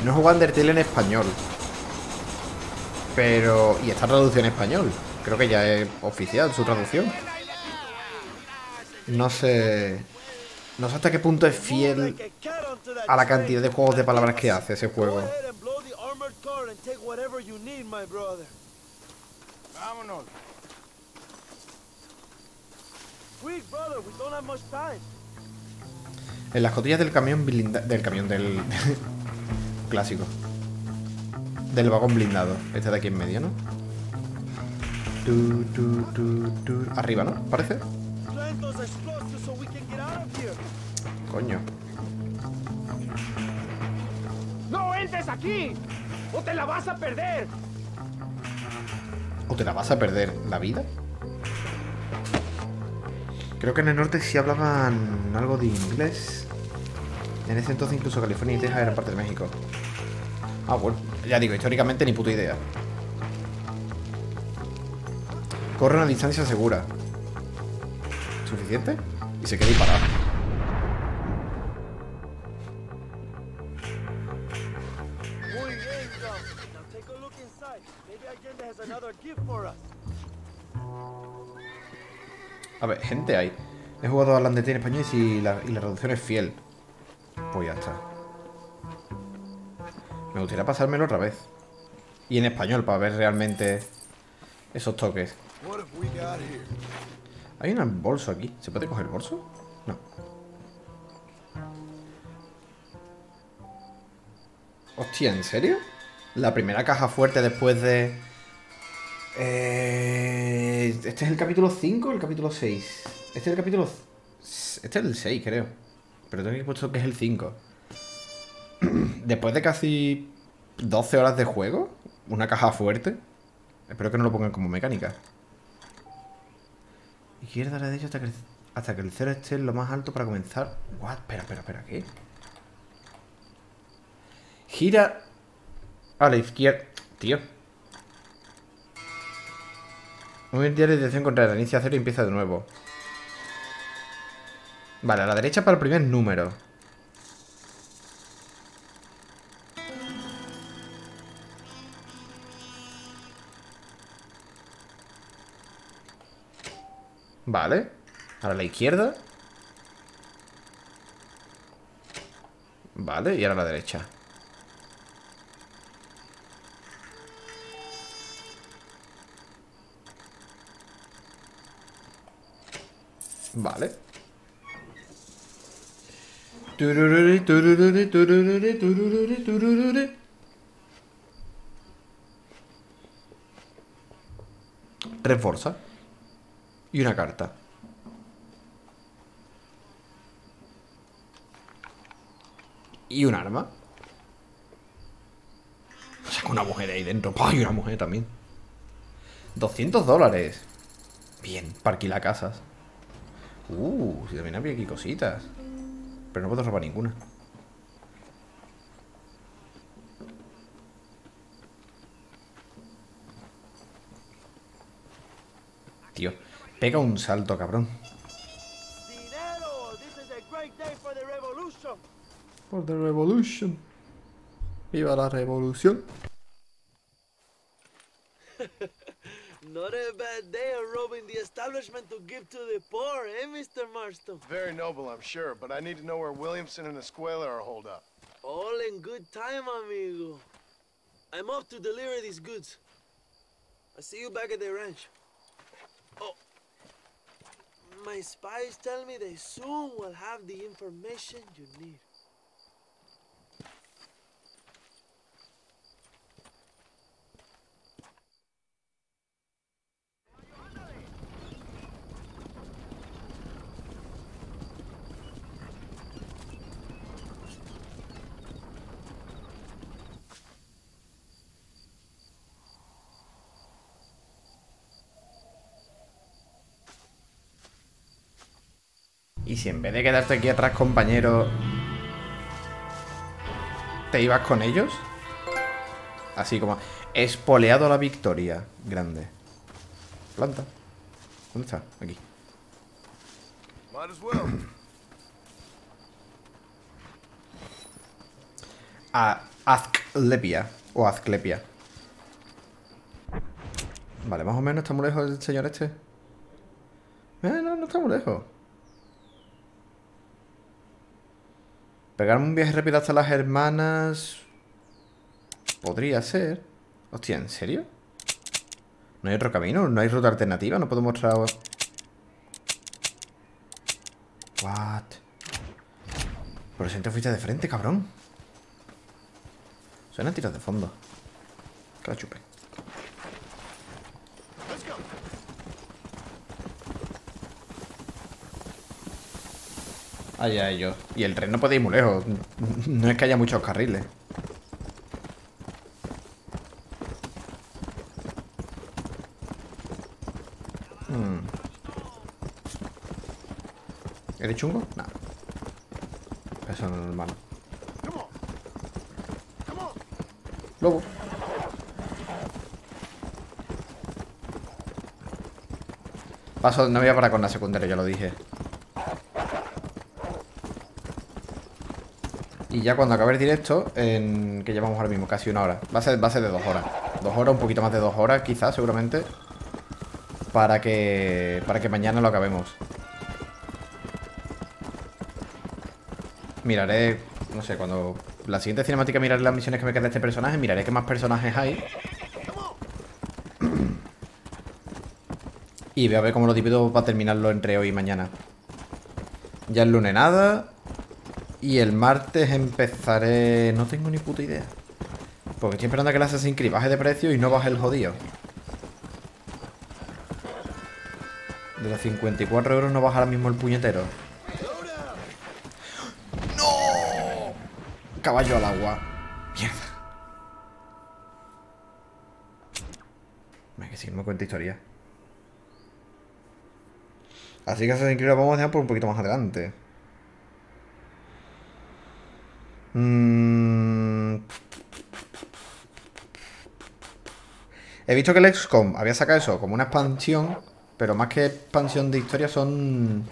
No juego Undertale en español. Pero... Y está traducido en español. Creo que ya es oficial su traducción. No sé... No sé hasta qué punto es fiel a la cantidad de juegos de palabras que hace ese juego. Vámonos. En las cotillas del camión blinda... Del camión del... Clásico. Del vagón blindado. Este de aquí en medio, ¿no? Tu, tu, tu, tu. Arriba, ¿no? Parece. Coño. ¡No entres aquí! ¡O te la vas a perder! ¿O te la vas a perder? ¿La vida? Creo que en el norte sí hablaban algo de inglés. En ese entonces incluso California y Texas eran parte de México. Ah, bueno, ya digo, históricamente ni puta idea. Corre una distancia segura. ¿Suficiente? Y se queda ahí parado. A ver, gente hay. He jugado a la Undertale en español y, si la, y la traducción es fiel. Pues ya está. Me gustaría pasármelo otra vez. Y en español, para ver realmente esos toques. Hay un bolso aquí. ¿Se puede coger el bolso? No. Hostia, ¿en serio? La primera caja fuerte después de... Eh... Este es el capítulo cinco o el capítulo seis. Este es el capítulo... Este es el seis, creo. Pero tengo que puesto que es el cinco. Después de casi doce horas de juego, una caja fuerte. Espero que no lo pongan como mecánica. Izquierda a la derecha hasta que, el, hasta que el cero esté en lo más alto para comenzar. What? Espera, espera, espera, ¿qué? Gira a la izquierda. Tío. Muy bien, diario de dirección contraria. Inicia cero y empieza de nuevo. Vale, a la derecha para el primer número. Vale. Ahora a la izquierda. Vale, y ahora a la derecha. Vale. Reforza. Y una carta. Y un arma. Saco una mujer ahí dentro. ¡Pah! Y una mujer también. doscientos dólares. Bien, para alquilar casas. Uh, si también había aquí cositas. Pero no puedo robar ninguna. Tío, pega un salto, cabrón. Por the revolution. Viva la revolución. Not a bad day of robbing the establishment to give to the poor, eh, Mister Marston? Very noble, I'm sure, but I need to know where Williamson and Escuela are holed up. All in good time, amigo. I'm off to deliver these goods. I see you back at the ranch. Oh, my spies tell me they soon will have the information you need. Y si en vez de quedarte aquí atrás, compañero, te ibas con ellos. Así como... Espoleado la victoria. Grande. Planta. ¿Dónde está? Aquí. A Azclepia. O Azclepia. Vale, más o menos está muy lejos el señor este. Eh, no, no está muy lejos. Pegarme un viaje rápido hasta las hermanas... Podría ser... Hostia, ¿en serio? ¿No hay otro camino? ¿No hay ruta alternativa? ¿No puedo mostrar...? What? Pero si te fuiste de frente, cabrón. Suena tiros de fondo. Que la chupe. Allá ellos. Y el tren no puede ir muy lejos. No es que haya muchos carriles. Hmm. ¿Eres chungo? No. Eso no es normal. Lobo. Paso, no voy a parar con la secundaria, ya lo dije. Y ya cuando acabe el directo, en... que llevamos ahora mismo casi una hora. Va a ser, va a ser de dos horas. Dos horas, un poquito más de dos horas, quizás, seguramente. Para que, para que mañana lo acabemos. Miraré, no sé, cuando... la siguiente cinemática miraré las misiones que me quedan de este personaje. Miraré qué más personajes hay. Y voy a ver cómo lo divido para terminarlo entre hoy y mañana. Ya el lunes nada... y el martes empezaré... no tengo ni puta idea. Porque estoy esperando a que el Assassin's Creed baje de precio y no baje el jodido. De los cincuenta y cuatro euros no baja ahora mismo el puñetero. ¡No! Caballo al agua. Mierda. Es que si no me cuenta historia. Así que Assassin's Creed lo vamos a dejar por un poquito más adelante. He visto que el X COM había sacado eso como una expansión, pero más que expansión de historia son...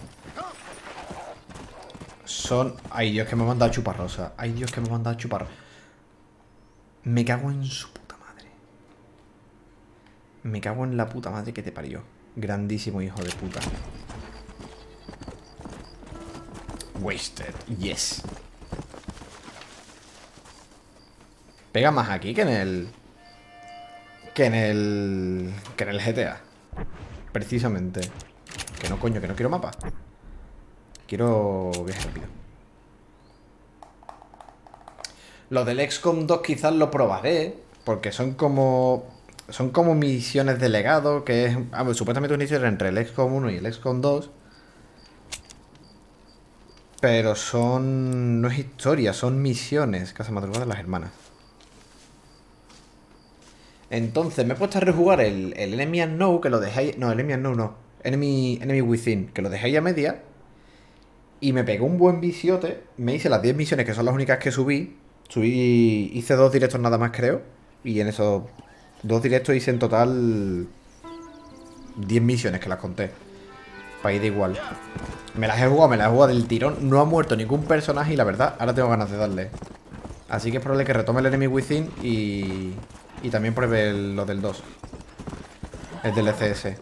son... ay Dios, que me ha mandado chuparrosa. Ay Dios, que me ha mandado chuparrosa. Me cago en su puta madre. Me cago en la puta madre que te parió. Grandísimo hijo de puta. Wasted, yes. Pega más aquí que en el... Que en el... Que en el G T A. Precisamente. Que no, coño, que no quiero mapa. Quiero viaje rápido. Los del X COM dos quizás lo probaré. Porque son como... son como misiones de legado. Que es... ah, pues, supuestamente un inicio entre el X COM uno y el X COM dos. Pero son... no es historia, son misiones. Casa Madrugada de las Hermanas. Entonces, me he puesto a rejugar el, el Enemy Unknown, que lo dejé... no, el Enemy Unknown no. Enemy, Enemy Within, que lo dejé ahí a media. Y me pegó un buen viciote. Me hice las diez misiones, que son las únicas que subí. Subí... hice dos directos nada más, creo. Y en esos dos directos hice en total... diez misiones, que las conté. Para ir de igual. Me las he jugado, me las he jugado del tirón. No ha muerto ningún personaje y la verdad, ahora tengo ganas de darle. Así que es probable que retome el Enemy Within y... y también pruebe el, lo del dos. El del D L C ese.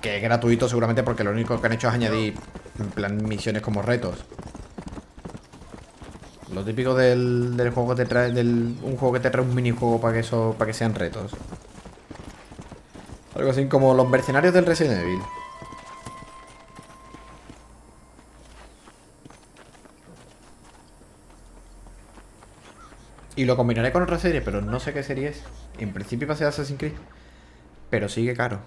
Que es gratuito seguramente porque lo único que han hecho es añadir en plan misiones como retos. Lo típico del, del juego que te trae... Del, un juego que te trae un minijuego para que eso, para que sean retos. Algo así como los mercenarios del Resident Evil. Y lo combinaré con otra serie, pero no sé qué serie es. En principio va a ser Assassin's Creed. Pero sigue caro.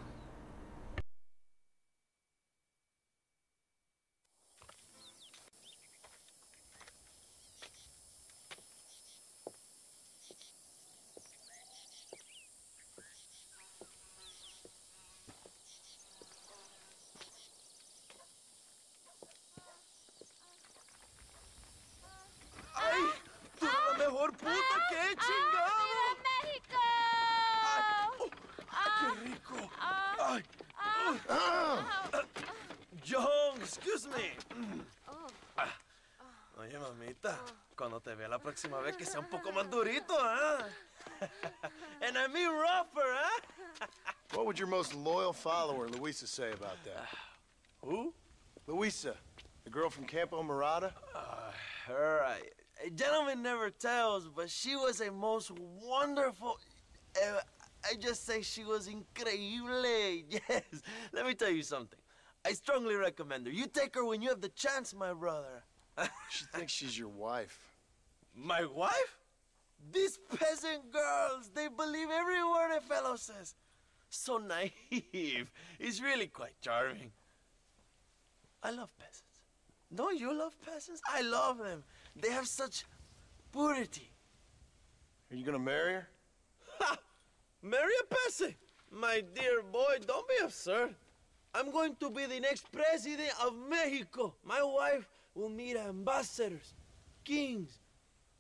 Próxima vez que sea un poco más durito, ¿eh? And I mean rougher, ¿eh? What would your most loyal follower, Luisa, say about that? Uh, who? Luisa, the girl from Campo Morada. Uh, her, I, a gentleman never tells, but she was a most wonderful... Uh, I just say she was increíble, yes. Let me tell you something. I strongly recommend her. You take her when you have the chance, my brother. She thinks she's your wife. My wife? These peasant girls, they believe every word a fellow says. So naive. It's really quite charming. I love peasants. Don't you love peasants? I love them. They have such purity. Are you gonna marry her? Ha! Marry a peasant? My dear boy, don't be absurd. I'm going to be the next president of Mexico. My wife will meet ambassadors, kings,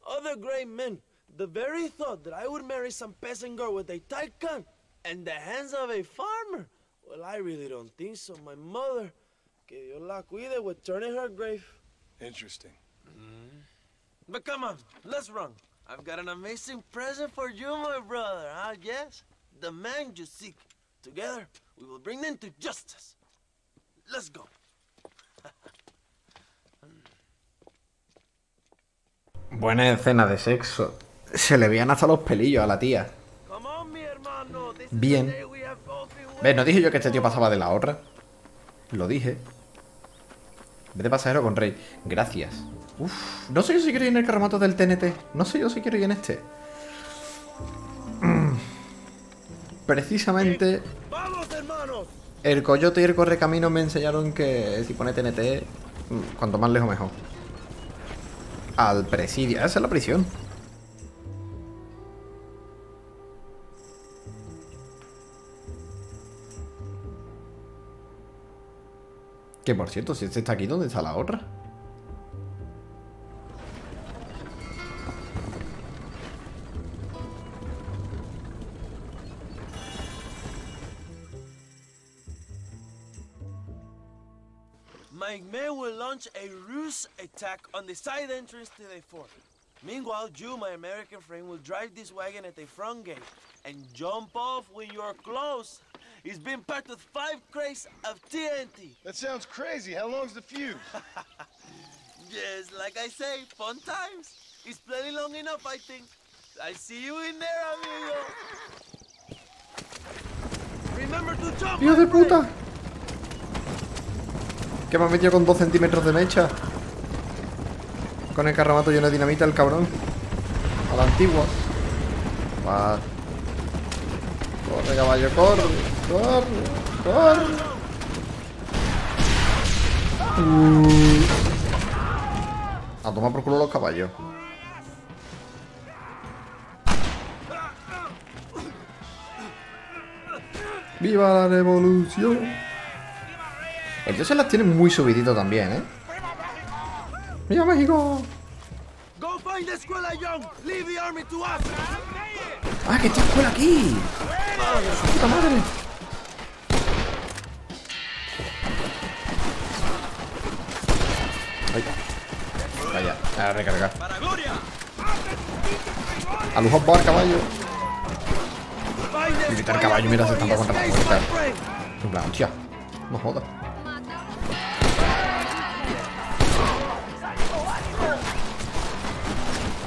other great men. The very thought that I would marry some peasant girl with a tight gun and the hands of a farmer. Well, I really don't think so. My mother, que Dios la cuide, would turn in her grave. Interesting. Mm-hmm. But come on, let's run. I've got an amazing present for you, my brother, huh? Yes? The man you seek. Together, we will bring them to justice. Let's go. Buena escena de sexo. Se le veían hasta los pelillos a la tía. Bien. ¿Ves? ¿No dije yo que este tío pasaba de la otra? Lo dije. En vez de pasajero con rey. Gracias. Uf. No sé yo si quiero ir en el carromato del T N T. No sé yo si quiero ir en este. Precisamente... el coyote y el correcamino me enseñaron que si pone T N T, cuanto más lejos mejor. Al presidio. Esa es la prisión. Que por cierto, si este está aquí, ¿dónde está la otra? A ruse attack on the side entrance to the fort. Meanwhile, you, my American friend, will drive this wagon at the front gate and jump off when you're close. It's been packed with five crates of T N T. That sounds crazy. How long's the fuse? Yes, like I say, fun times. It's plenty long enough, I think. I see you in there, amigo. Remember to jump. Hijo de puta. Que me ha metido con dos centímetros de mecha. Con el carromato lleno de dinamita, el cabrón. A la antigua. Va. Corre, caballo, corre. Corre, corre. Uh. A tomar por culo los caballos. ¡Viva la revolución! El tío se las tiene muy subidito también, ¿eh? ¡Viva México! ¡Ah, que está escuela aquí! ¡Su puta madre! ¡Ay! Vaya, a recargar. ¡A lujo por caballo! Gritar caballo, mira, se estampa contra la puerta. En plan, hostia, no jodas.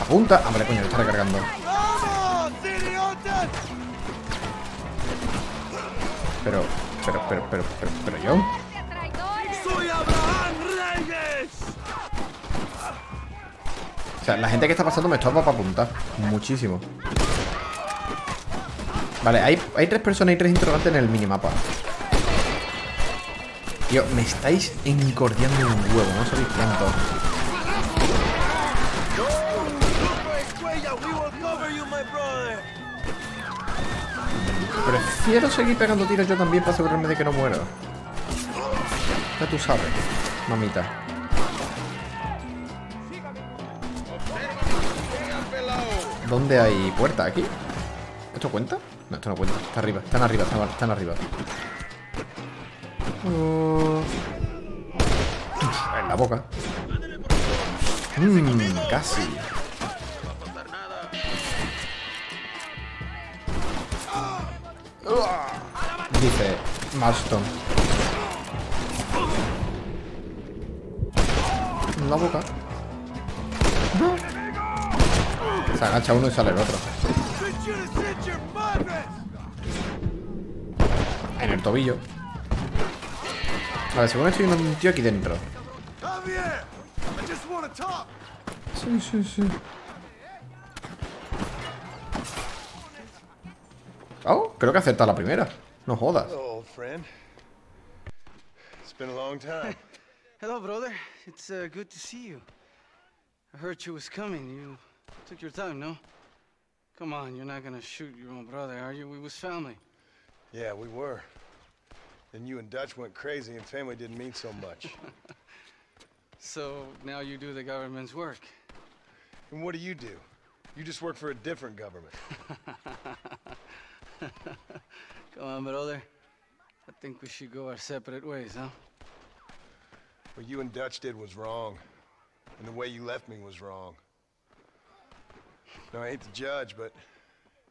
Punta. Ah, vale, coño, me está recargando. Pero, pero, pero, pero, pero, pero yo. O sea, la gente que está pasando me estorba para apuntar. Muchísimo. Vale, hay, hay tres personas y tres interrogantes en el minimapa. Tío, me estáis encordiando un huevo, no sabéis cuánto. Prefiero seguir pegando tiros yo también para asegurarme de que no muero. Ya tú sabes, mamita. ¿Dónde hay puerta? ¿Aquí? ¿Esto cuenta? No, esto no cuenta. Está arriba, están arriba, están arriba. Uh... En la boca. Mmm, casi. Dice Marston. La boca. Se agacha uno y sale el otro. En el tobillo. Vale, según estoy viendo un tío aquí dentro. Sí, sí, sí. Oh, creo que acertado la primera. No jodas. Hello, friend. It's been a long time. Hello, brother. It's uh, good to see you. I heard you was coming. You took your time, no? Come on, you're not gonna shoot your own brother, are you? We was family. Yeah, we were. Then you and Dutch went crazy, and family didn't mean so much. So now you do the government's work. And what do you do? You just work for a different government. Come on, brother. I think we should go our separate ways, huh? What you and Dutch did was wrong. And the way you left me was wrong. Now, I hate to judge, but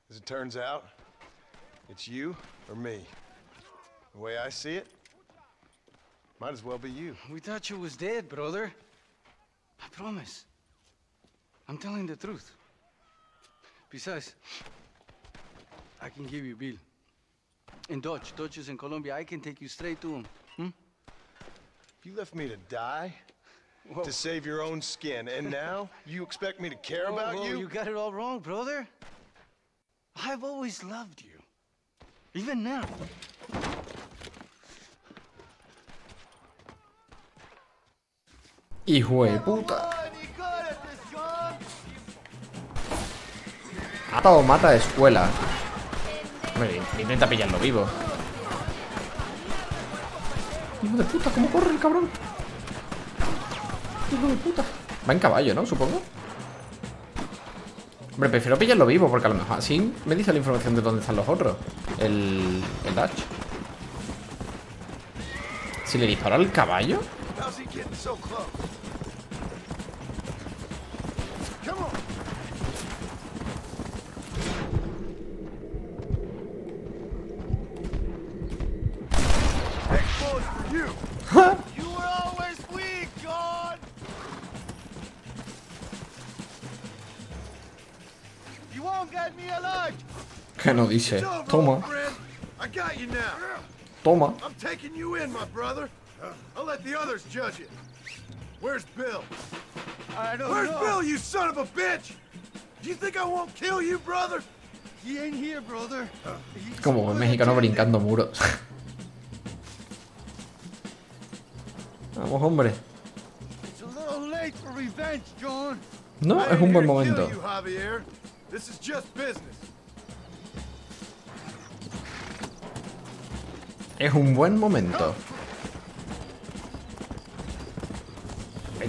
as it turns out, it's you or me. The way I see it, might as well be you. We thought you was dead, brother. I promise. I'm telling the truth. Besides, I can give you Bill. And Dutch. Dutch is in Colombia. I can take you straight to him. Hmm? You left me to die? Whoa. To save your own skin, and now you expect me to care whoa, about whoa, you? You got it all wrong, brother. I've always loved you. Even now. Hijo de puta. Ata o mata de escuela. Hombre, intenta pillarlo vivo. Hijo de puta, ¿cómo corre el cabrón? Hijo de puta. Va en caballo, ¿no? Supongo. Hombre, prefiero pillarlo vivo, porque a lo mejor así me dice la información de dónde están los otros. El... el Dutch. Si le disparo al caballo. ¿Qué no dice? Toma. Toma. I'll let the others judge it. Where's Bill? I don't know. Where's Bill, you son of a bitch? Do you think I won't kill you, brother? He ain't here, brother. Como un mexicano brincando muros. Vamos, hombre. It's a little late for revenge, John. No, es un buen momento. This is just business. Es un buen momento.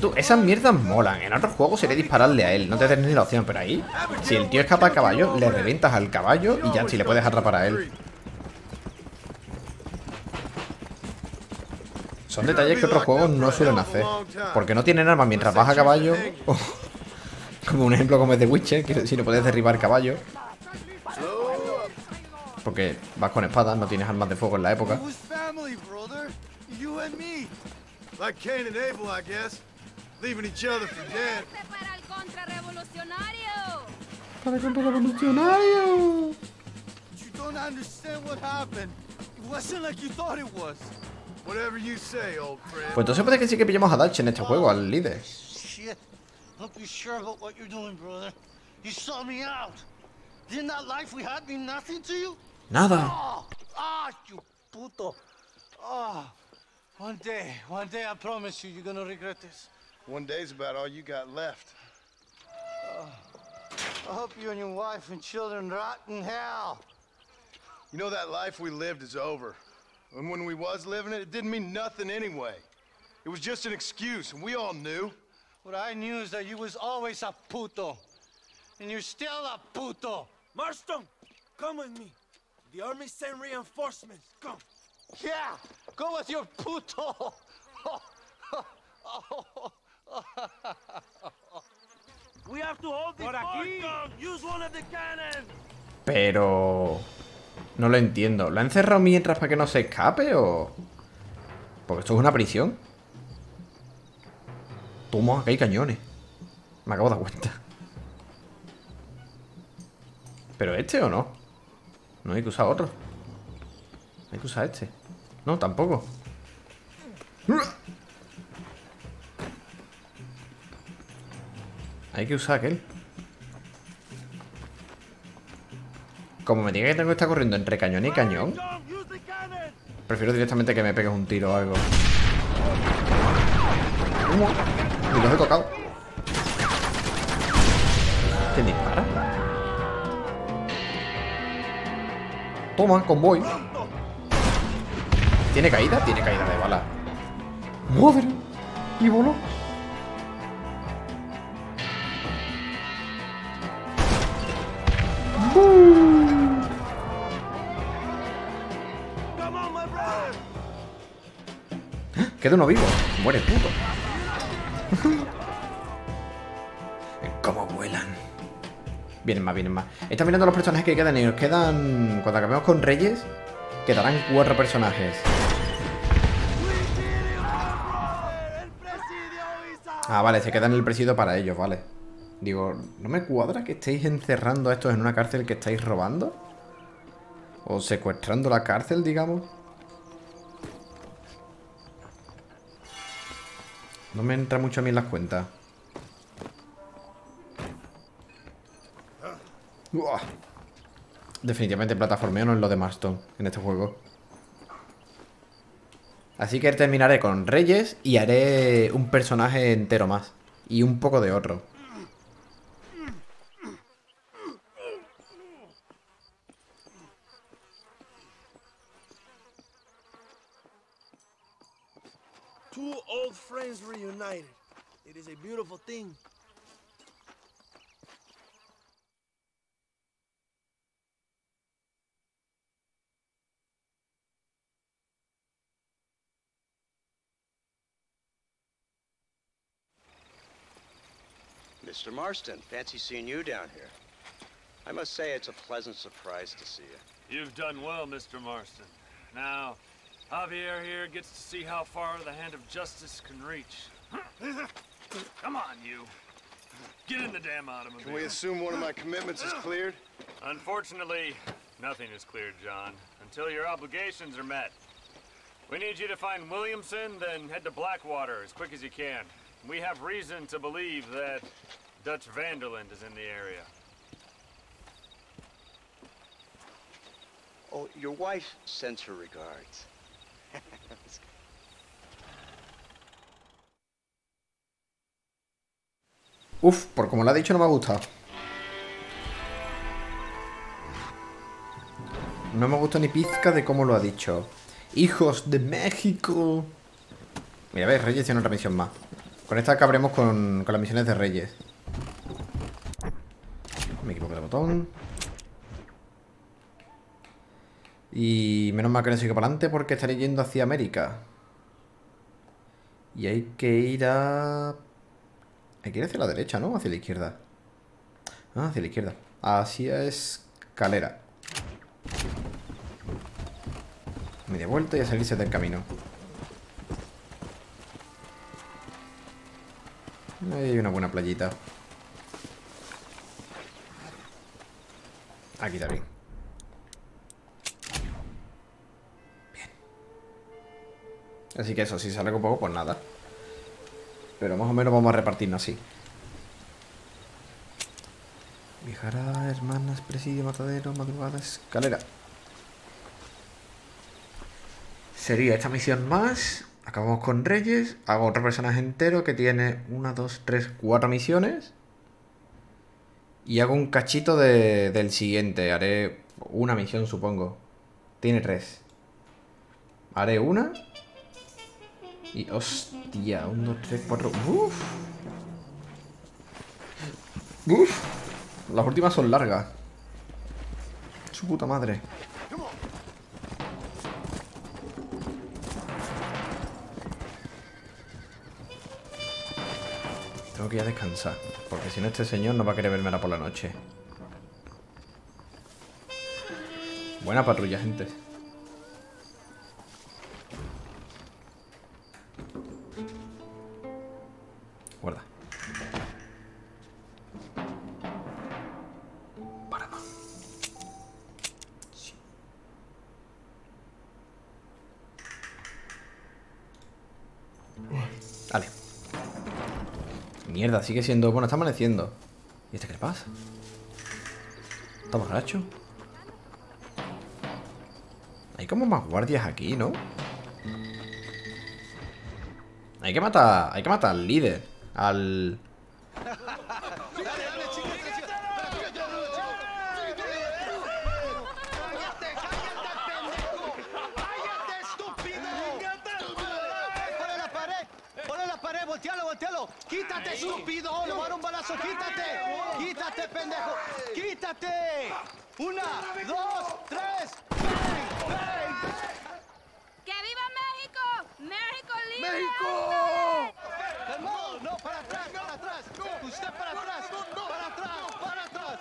Tú, esas mierdas molan. En otros juegos sería dispararle a él, no te tenés ni la opción. Pero ahí, si el tío escapa a caballo, le reventas al caballo y ya si le puedes atrapar a él. Son detalles que otros juegos no suelen hacer, porque no tienen armas mientras vas a caballo. Oh, como un ejemplo como es The Witcher, que si no puedes derribar caballo, porque vas con espadas, no tienes armas de fuego en la época. Leaving each other for dead. Para el contrarrevolucionario. Para el contrarrevolucionario. You don't understand what happened. It wasn't like you thought it was. Whatever you say, old friend. Pues entonces parece que sí que pillamos a Dutch en este juego, al líder. Shit. Don't be sure about what you're doing, brother. You saw me out. Didn't that life we had mean nothing to you? Nada. Ah, you puto. Ah. One day, one day, I promise you, you're gonna regret this. One day's about all you got left. Uh, I hope you and your wife and children rot in hell. You know that life we lived is over. And when we was living it, it didn't mean nothing anyway. It was just an excuse, and we all knew. What I knew is that you was always a puto. And you're still a puto. Marston, come with me. The army sent reinforcements. Come. Yeah, go with your puto. Pero... no lo entiendo. ¿Lo ha encerrado mientras para que no se escape o...? Porque esto es una prisión. Toma, aquí hay cañones. Me acabo de dar cuenta. ¿Pero este o no? No hay que usar otro. Hay que usar este. No, tampoco. Hay que usar aquel. Como me diga que tengo que estar corriendo entre cañón y cañón, prefiero directamente que me pegues un tiro o algo. Y los he tocado. ¿Quién dispara? Toma, convoy. ¿Tiene caída? Tiene caída de bala. ¡Madre! Y voló. Queda uno vivo. Muere, puto. ¿Cómo vuelan? Vienen más, vienen más. Están mirando los personajes que quedan y nos quedan... Cuando acabemos con Reyes, quedarán cuatro personajes. Ah, vale, se quedan en el presidio para ellos, vale. Digo, ¿no me cuadra que estéis encerrando a estos en una cárcel que estáis robando? O secuestrando la cárcel, digamos. No me entra mucho a mí en las cuentas. Uah. Definitivamente plataformeo no es lo de Marston en este juego. Así que terminaré con Reyes y haré un personaje entero más. Y un poco de otro. Two old friends reunited. It is a beautiful thing. Mister Marston, fancy seeing you down here. I must say it's a pleasant surprise to see you. You've done well, Mister Marston. Now, Javier here gets to see how far the hand of justice can reach. Come on, you. Get in the damn automobile. Can we assume one of my commitments is cleared? Unfortunately, nothing is cleared, John, until your obligations are met. We need you to find Williamson, then head to Blackwater as quick as you can. We have reason to believe that... Dutch Vanderland is in the area. Oh, your wife sends her regards. Uf, por como lo ha dicho no me ha gustado. No me gusta ni pizca de cómo lo ha dicho. ¡Hijos de México! Mira, ves, Reyes tiene otra misión más. Con esta acabaremos con, con las misiones de Reyes. Me equivoqué de botón. Y menos mal que no sigo para adelante porque estaré yendo hacia América. Y hay que ir a... Hay que ir hacia la derecha, ¿no? Hacia la izquierda. Ah, hacia la izquierda. Hacia escalera. Media vuelta y a salirse del camino. Ahí hay una buena playita. Aquí también. Bien. Así que eso, si sale con poco, pues nada. Pero más o menos vamos a repartirnos así. Viajara, hermanas, presidio, matadero, madrugada, escalera. Sería esta misión más. Acabamos con Reyes. Hago otro personaje entero que tiene una, dos, tres, cuatro misiones. Y hago un cachito de, del siguiente. Haré una misión, supongo. Tiene tres. Haré una. Y hostia, un, dos, tres, cuatro. Uf. Uf. Las últimas son largas. Su puta madre. Tengo que ir a descansar, porque si no este señor no va a querer verme ahora por la noche. Buena patrulla, gente. Guarda. Parada. Sí. Vale. Mierda, sigue siendo... Bueno, está amaneciendo. ¿Y este qué le pasa? ¿Está borracho? Hay como más guardias aquí, ¿no? Hay que matar... Hay que matar al líder. Al... levantelo. Quítate, ahí. Estúpido. Le van un balazo. Quítate. Quítate, pendejo. Quítate. Una, dos, tres. ¡Bang! ¡Bang! ¡Que viva México! ¡México libre! ¡México! No, no, para atrás, para atrás. Usted para atrás. Para atrás, para atrás.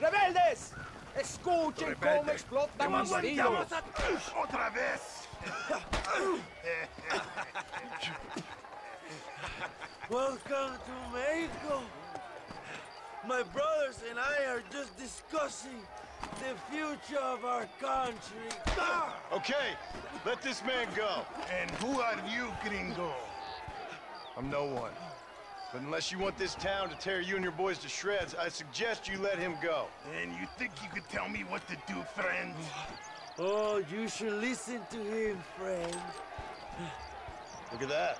¡Rebeldes! Escuchen Rebelde. Cómo explotan mis tiros. ¡Otra vez! Welcome to Mexico. My brothers and I are just discussing the future of our country. Okay, let this man go. And who are you, gringo? I'm no one. But unless you want this town to tear you and your boys to shreds, I suggest you let him go. And you think you could tell me what to do, friend? Oh, you should listen to him, friend. Look at that.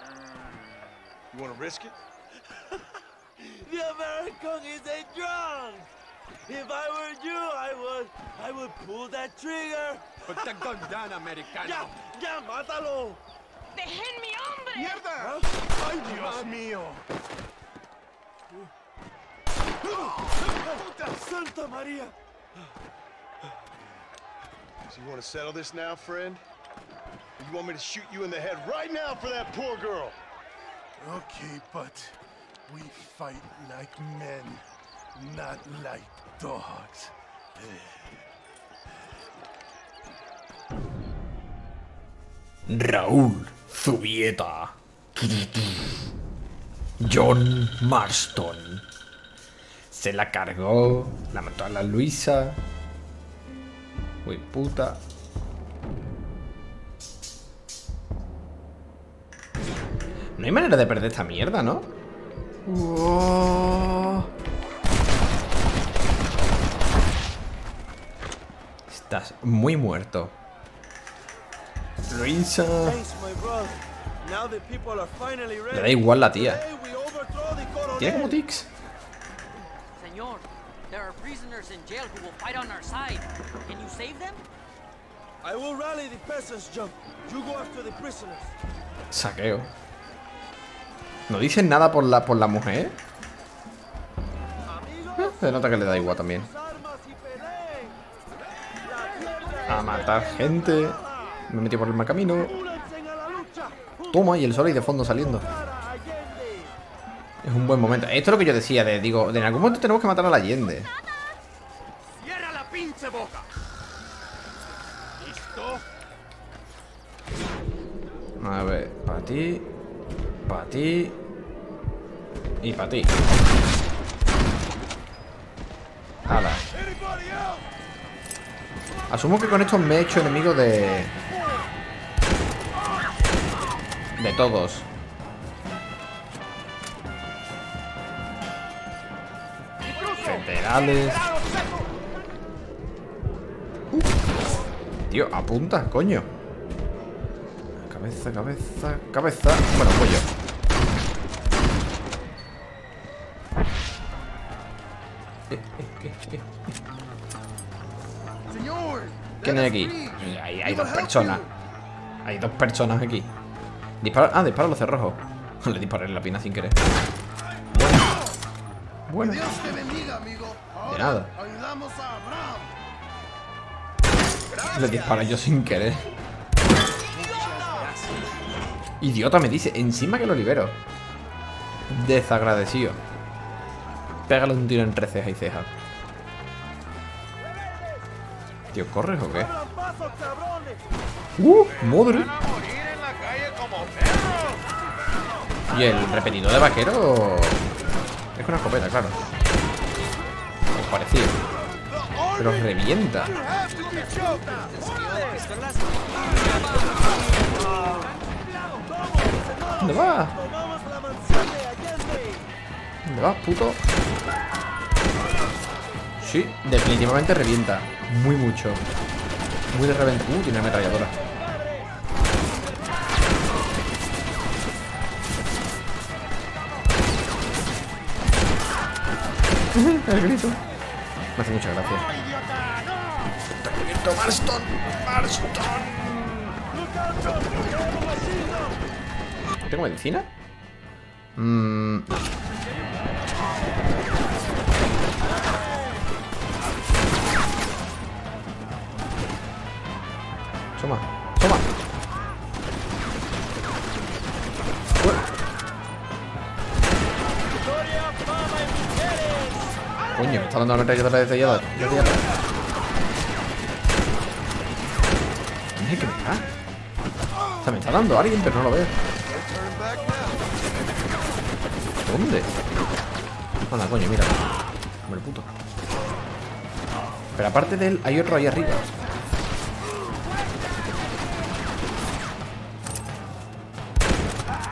You want to risk it? The American is a drunk. If I were you, I would, I would pull that trigger. Put the gun down, Americano. Ya, ya, mátalo. Dejen mi hombre. Mierda. Huh? Ay, Dios mío. Puta Santa María. So you want to settle this now, friend? Or you want me to shoot you in the head right now for that poor girl? Okay, but we fight like men, not like dogs. Raúl Zubieta. John Marston. Se la cargó, la mató a la Luisa. Uy, puta. No hay manera de perder esta mierda, ¿no? Wow. Estás muy muerto. Luisa. Le da igual la tía. Tiene como tics. Señor. There are prisoners in jail who will fight on our side. Can you save them? I will rally the peasants, John. You go after the prisoners. Saqueo. No dicen nada por la por la mujer. Eh, se nota que le da igual también. A matar gente. Me he metido por el mal camino. Toma, y el sol ahí de fondo saliendo. Es un buen momento. Esto es lo que yo decía, de, digo, de en algún momento tenemos que matar a la Allende. Cierra la pinche boca. ¿Listo? A ver, para ti, para ti y para ti. Hala. Asumo que con esto me he hecho enemigo de de todos. Federales. Uh. Tío, apunta, coño. Cabeza, cabeza, cabeza. Bueno, pollo. Eh, eh, eh, eh. ¿Quién hay aquí? Hay, hay dos personas. Hay dos personas aquí. Dispara. Ah, dispara los cerrojos. Le disparé la pina sin querer. Bueno. Dios te bendiga, amigo. De nada. Ayudamos a Abraham. Le disparo yo sin querer. Idiota, me dice. Encima que lo libero. Desagradecido. Pégale un tiro entre ceja y ceja. Tío, ¿corres o qué? Uh, madre. Y el repetido de vaquero. Es una escopeta, claro. Como parecía. Pero revienta. ¿Dónde va? ¿Dónde vas, puto? Sí, definitivamente revienta. Muy mucho. Muy de reventú. Uh, tiene una ametralladora. El grito. Me hace mucha gracia. ¡Está Marston! ¡Marston! ¿Tengo medicina? Mmm. Toma, toma. Coño, me está dando la metralla otra vez de allá. ¿Qué me da? O sea, me está dando alguien, pero no lo veo. ¿Dónde? Anda, coño, mira. Hombre, puto. Pero aparte de él, hay otro ahí arriba.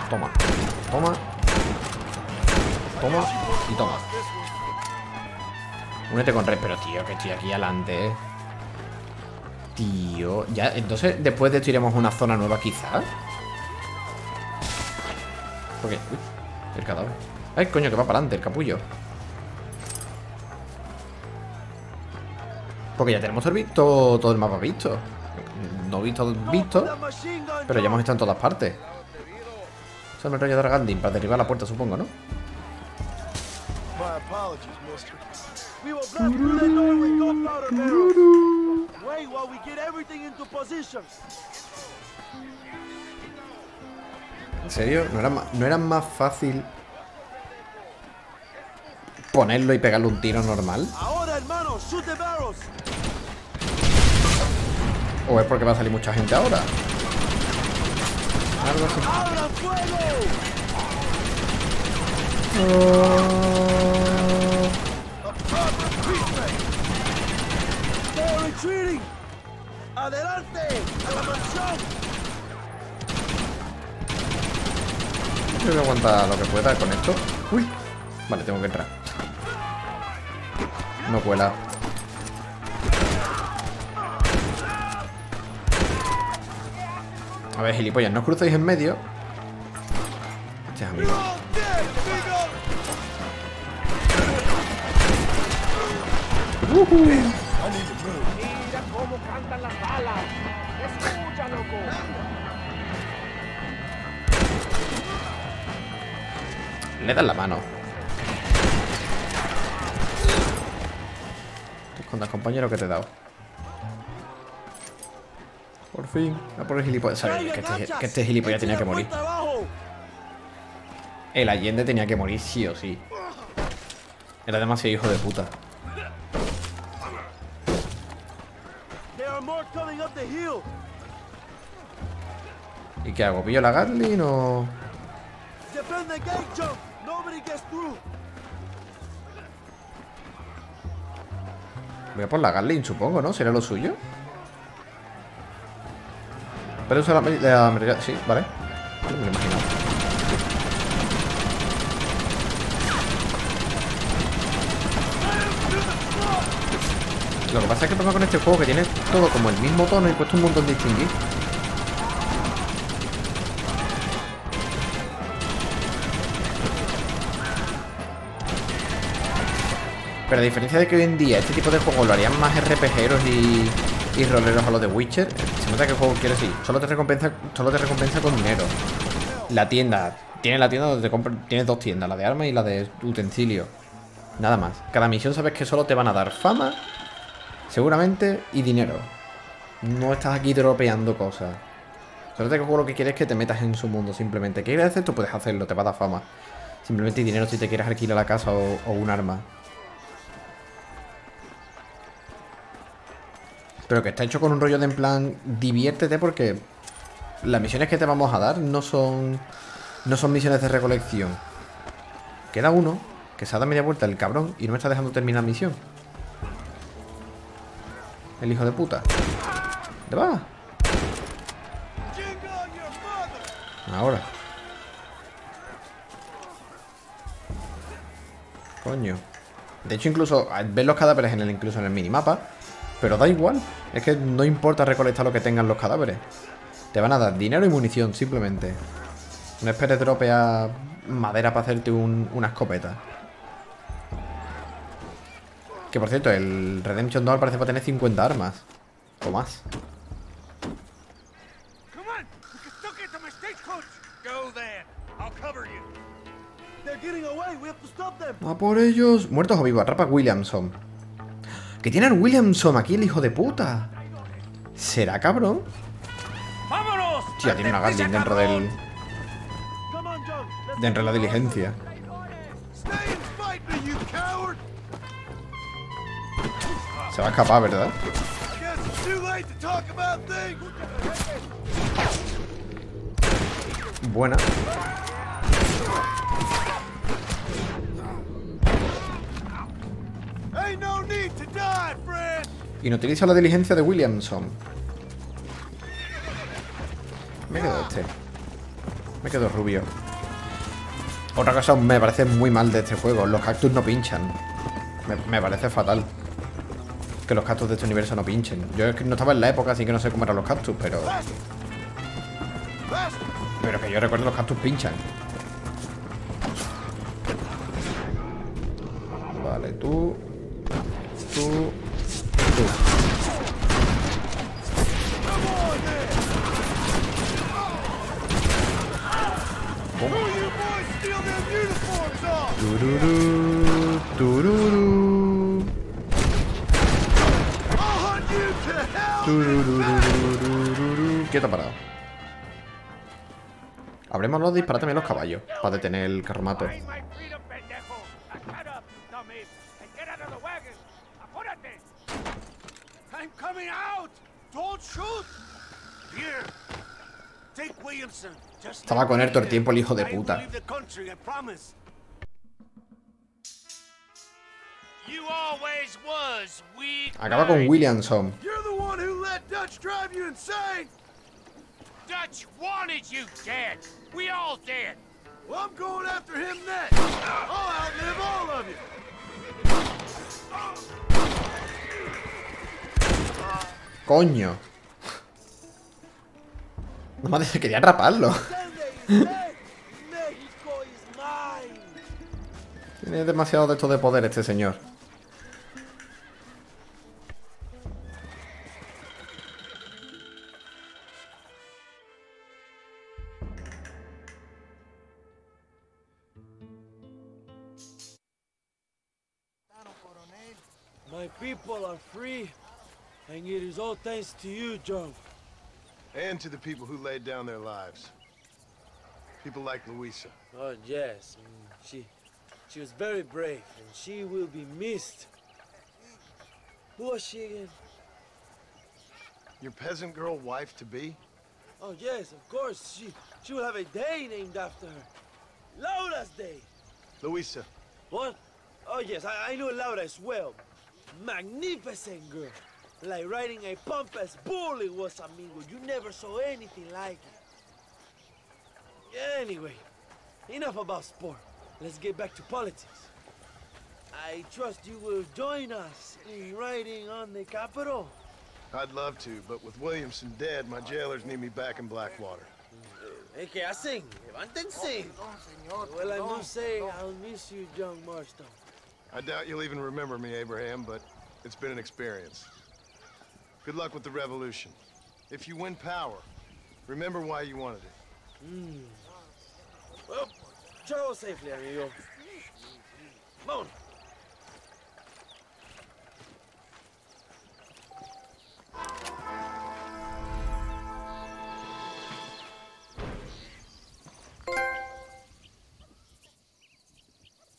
Toma, toma, toma y toma. Únete con Red, pero tío, que estoy aquí adelante, eh. Tío, ya, entonces después de esto iremos a una zona nueva quizás. Porque, uy, el cadáver. Ay, coño, que va para adelante, el capullo. Porque ya tenemos el visto, todo el mapa visto. No visto, visto, pero ya hemos estado en todas partes. Eso me rayo de Argandin para derribar la puerta, supongo, ¿no? ¿En serio? ¿No era, ¿No era más fácil ponerlo y pegarle un tiro normal? ¿O es porque va a salir mucha gente ahora? Algo así. Oh. Yo voy a aguantar lo que pueda con esto. Uy, vale, tengo que entrar. No cuela. A ver, gilipollas, no os crucéis en medio. Este es amigo. Uh-huh. Mira cómo cantan las balas. Escucha, loco. Le dan la mano. Te escondas, compañero, que te he dado. Por fin, a por el gilipollas. Sabes que este, que este gilipollas tenía que morir. El Allende tenía que morir sí o sí. Era demasiado hijo de puta. ¿Y qué hago? ¿Pillo la Gatlin o...? Voy a por la Gatlin, supongo, ¿no? ¿Será lo suyo? Pero usa la metralla. Sí, vale. No me lo imaginaba. Lo que pasa es que pasa con este juego que tiene todo como el mismo tono y cuesta un montón de distinguir. Pero a diferencia de que hoy en día este tipo de juegos lo harían más RPGeros y... y roleros a los de Witcher. Se nota que el juego quiere decir, solo te recompensa, solo te recompensa con dinero. La tienda, tiene la tienda donde te compras, tienes dos tiendas, la de armas y la de utensilio. Nada más. Cada misión sabes que solo te van a dar fama, seguramente, y dinero. No estás aquí tropeando cosas. Solo te juego lo que quieres es que te metas en su mundo, simplemente. ¿Qué quieres hacer? Tú puedes hacerlo, te va a dar fama. Simplemente dinero si te quieres alquilar la casa o, o un arma. Pero que está hecho con un rollo de en plan, diviértete, porque las misiones que te vamos a dar no son no son misiones de recolección. Queda uno que se ha dado media vuelta el cabrón y no me está dejando terminar misión. El hijo de puta. ¿Te va? Ahora. Coño. De hecho, incluso ves los cadáveres en el, incluso en el minimapa. Pero da igual, es que no importa recolectar lo que tengan los cadáveres. Te van a dar dinero y munición, simplemente. No esperes dropear madera para hacerte un, una escopeta. Que por cierto, el Redemption dos parece que va a tener cincuenta armas. O más. A por ellos. Muertos o vivos, atrapa Williamson. Que tiene a Williamson aquí, el hijo de puta. ¿Será cabrón? ¡Vámonos! Tía, tiene una Gatling dentro del... dentro de la diligencia. Se va a escapar, ¿verdad? Buena. Inutiliza la diligencia de Williamson. Me quedo este. Me quedo rubio. Otra cosa me parece muy mal de este juego. Los cactus no pinchan. Me, me parece fatal que los cactus de este universo no pinchen. Yo es que no estaba en la época, así que no sé cómo eran los cactus, pero... pero que yo recuerdo los cactus pinchan. Vale, tú... tú... tú. Tururú, tururú. Tururú. Quieto parado. Habremos los disparar también los caballos para detener el carromato. Estaba con él todo el tiempo el hijo de puta. Acaba con Williamson. Dutch wanted you dead. We all did. Well, I'm going after him next. I'll outlive all of you. Coño. No me quería atraparlo. Tiene demasiado de esto de poder este señor. And it is all thanks to you, Joe. And to the people who laid down their lives. People like Luisa. Oh, yes. She, she was very brave, and she will be missed. Who was she again? Your peasant girl wife-to-be? Oh, yes, of course. She, she will have a day named after her. Laura's Day. Luisa. What? Oh, yes, I, I know Laura as well. Magnificent girl. Like riding a pompous bull it was, amigo. You never saw anything like it. Anyway, enough about sport. Let's get back to politics. I trust you will join us in riding on the Capitol. I'd love to, but with Williamson dead, my jailers need me back in Blackwater. Hey, ¿qué hacen? Levántense. Well, I must say, I'll miss you, John Marston. I doubt you'll even remember me, Abraham, but it's been an experience. Good luck with the revolution. If you win power, remember why you wanted it. Mm. Well, travel safely, amigo. Vamos.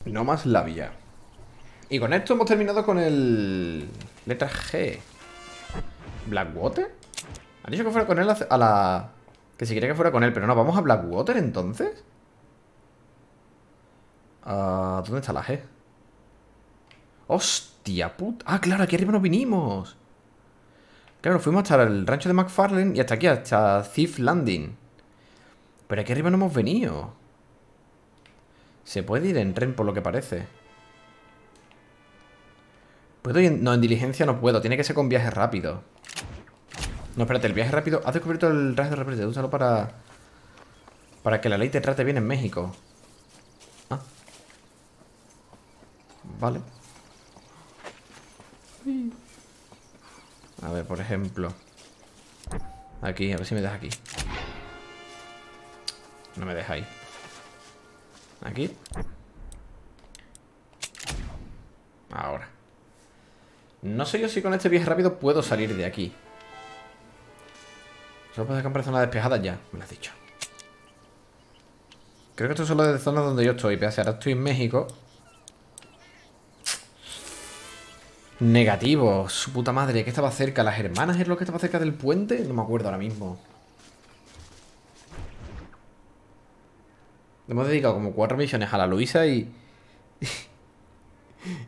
No más labia. Y con esto hemos terminado con el... letra G. ¿Blackwater? ¿Han dicho que fuera con él a la...? Que si quería que fuera con él, pero no, ¿vamos a Blackwater entonces? Uh, ¿Dónde está la G? ¡Hostia puta! ¡Ah, claro! Aquí arriba nos vinimos. Claro, nos fuimos hasta el rancho de McFarlane y hasta aquí, hasta Thief Landing. Pero aquí arriba no hemos venido. Se puede ir en tren por lo que parece. ¿Puedo ir en...? No, en diligencia no puedo. Tiene que ser con viaje rápido. No, espérate, el viaje rápido. Has descubierto el traje de repente. Úsalo para... para que la ley te trate bien en México. Ah. Vale. A ver, por ejemplo, aquí, a ver si me deja aquí. No me deja ahí. Aquí. Ahora. No sé yo si con este viaje rápido puedo salir de aquí. Solo puedo comprar zonas despejadas ya, me lo has dicho. Creo que esto es solo de zonas donde yo estoy. Pero ahora estoy en México. Negativo. Su puta madre, ¿qué estaba cerca? ¿Las hermanas es lo que estaba cerca del puente? No me acuerdo ahora mismo. Hemos dedicado como cuatro misiones a la Luisa y...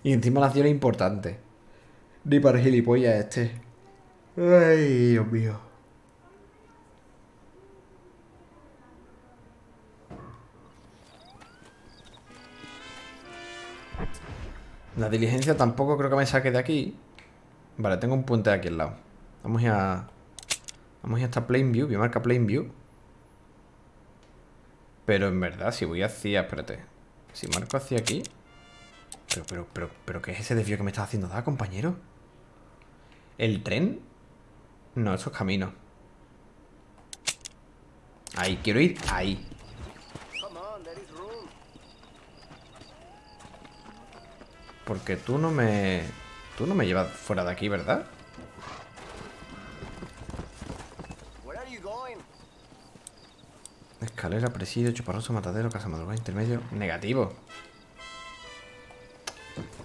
y encima la acción es importante. Ni para el gilipollas este. Ay, Dios mío. La diligencia tampoco creo que me saque de aquí. Vale, tengo un puente aquí al lado. Vamos a ir a... Vamos a ir hasta Plainview. Me marca Plainview. Pero en verdad, si voy hacia... Espérate. Si marco hacia aquí... Pero, pero, pero, pero, ¿qué es ese desvío que me estás haciendo dar, compañero? ¿El tren? No, eso es camino. Ahí, quiero ir ahí. Porque tú no me... Tú no me llevas fuera de aquí, ¿verdad? Escalera, presidio, chuparroso, matadero, casa madrugada, intermedio. Negativo.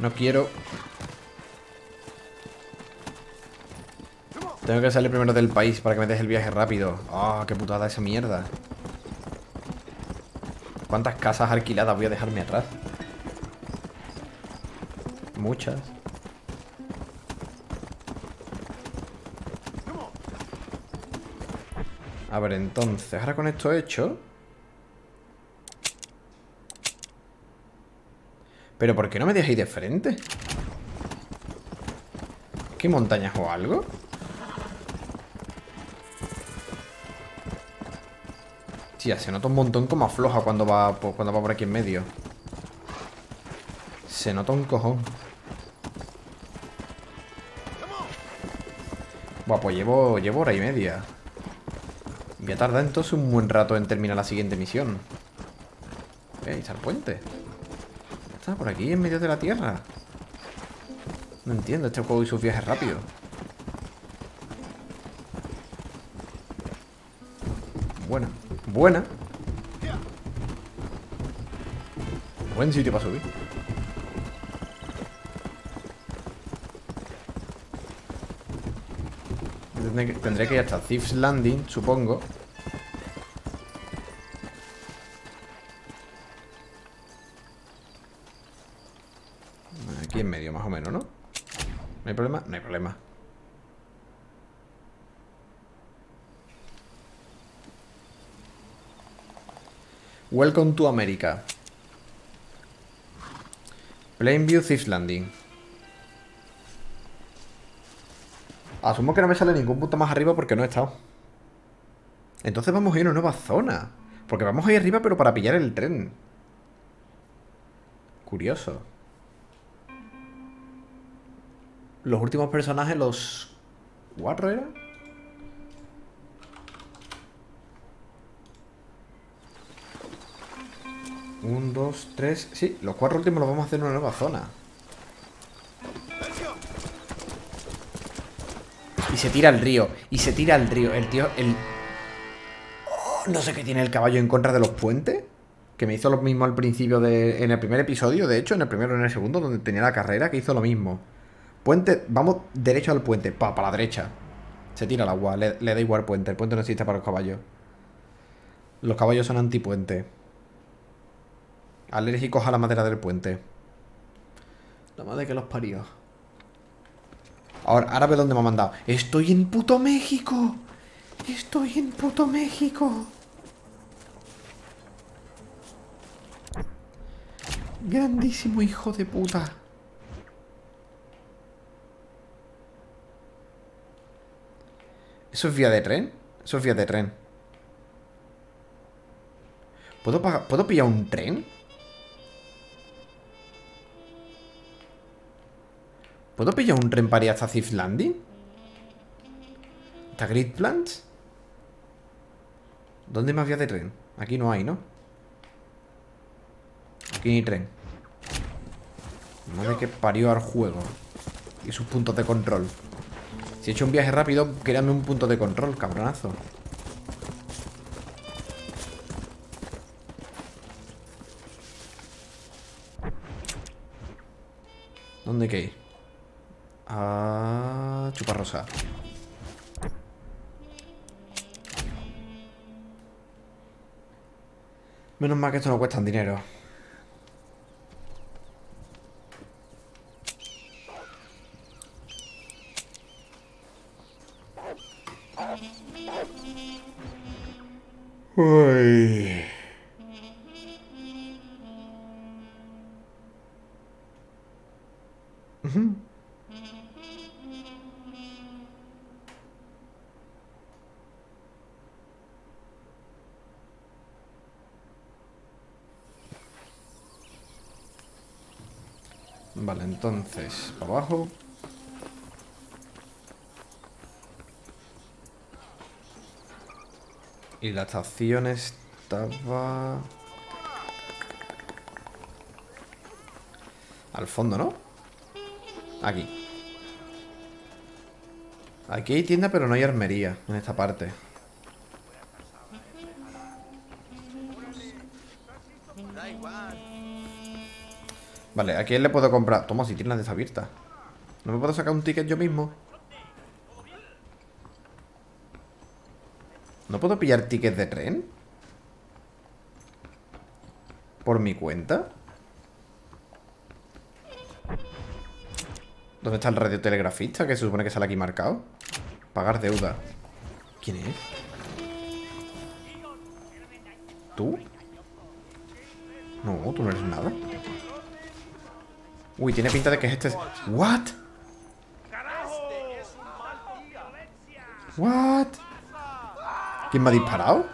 No quiero. Tengo que salir primero del país para que me deje el viaje rápido. Ah, oh, qué putada esa mierda. ¿Cuántas casas alquiladas voy a dejarme atrás? Muchas. A ver, entonces, ahora con esto hecho... ¿Pero por qué no me dejáis de frente? ¿Qué montañas o algo? Tía, se nota un montón como afloja cuando va, pues, cuando va por aquí en medio. Se nota un cojón. Buah, pues llevo, llevo hora y media. Voy a tardar entonces un buen rato en terminar la siguiente misión. Eh, ahí está el puente. Está por aquí, en medio de la tierra. No entiendo este juego y sus viajes rápidos. Buena, buena. Buen sitio para subir. Tendré que ir hasta Thief's Landing, supongo. Aquí en medio, más o menos, ¿no? ¿No hay problema? No hay problema. Welcome to America. Plainview, Thief's Landing. Asumo que no me sale ningún punto más arriba porque no he estado. Entonces vamos a ir a una nueva zona. Porque vamos a ir arriba pero para pillar el tren. Curioso. Los últimos personajes, los... ¿Cuatro era? Un, dos, tres... Sí, los cuatro últimos los vamos a hacer en una nueva zona. Y se tira al río, y se tira al río. El tío, el... Oh, no sé qué tiene el caballo en contra de los puentes. Que me hizo lo mismo al principio de... En el primer episodio, de hecho, en el primero o en el segundo, donde tenía la carrera, que hizo lo mismo. Puente, vamos derecho al puente. Pa, para la derecha. Se tira al agua, le, le da igual puente. El puente no existe para los caballos. Los caballos son antipuente. Alérgicos a la madera del puente. La madre que los parió. Ahora, ahora ve dónde me ha mandado. ¡Estoy en puto México! ¡Estoy en puto México! Grandísimo hijo de puta. ¿Eso es vía de tren? Eso es vía de tren. ¿Puedo, pagar, ¿puedo pillar un tren? ¿Puedo pillar un tren para ir hasta Thief Landing? ¿Hasta Great Plant? ¿Dónde más vías de tren? Aquí no hay, ¿no? Aquí ni tren. Madre que parió al juego. Y sus puntos de control. Si he hecho un viaje rápido, créame un punto de control, cabronazo. ¿Dónde hay que ir? Ah, Chuparrosa. Menos mal que esto no cuesta dinero. Uy. Uh-huh. Vale, entonces, para abajo. Y la estación estaba... al fondo, ¿no? Aquí. Aquí hay tienda, pero no hay armería en esta parte. Vale, ¿a quién le puedo comprar? Toma, si tiene la desabierta. ¿No me puedo sacar un ticket yo mismo? ¿No puedo pillar tickets de tren? ¿Por mi cuenta? ¿Dónde está el radiotelegrafista que se supone que sale aquí marcado? Pagar deuda. ¿Quién es? ¿Tú? No, tú no eres nada. Uy, tiene pinta de que es este... ¿What? ¿What? ¿Quién me ha disparado?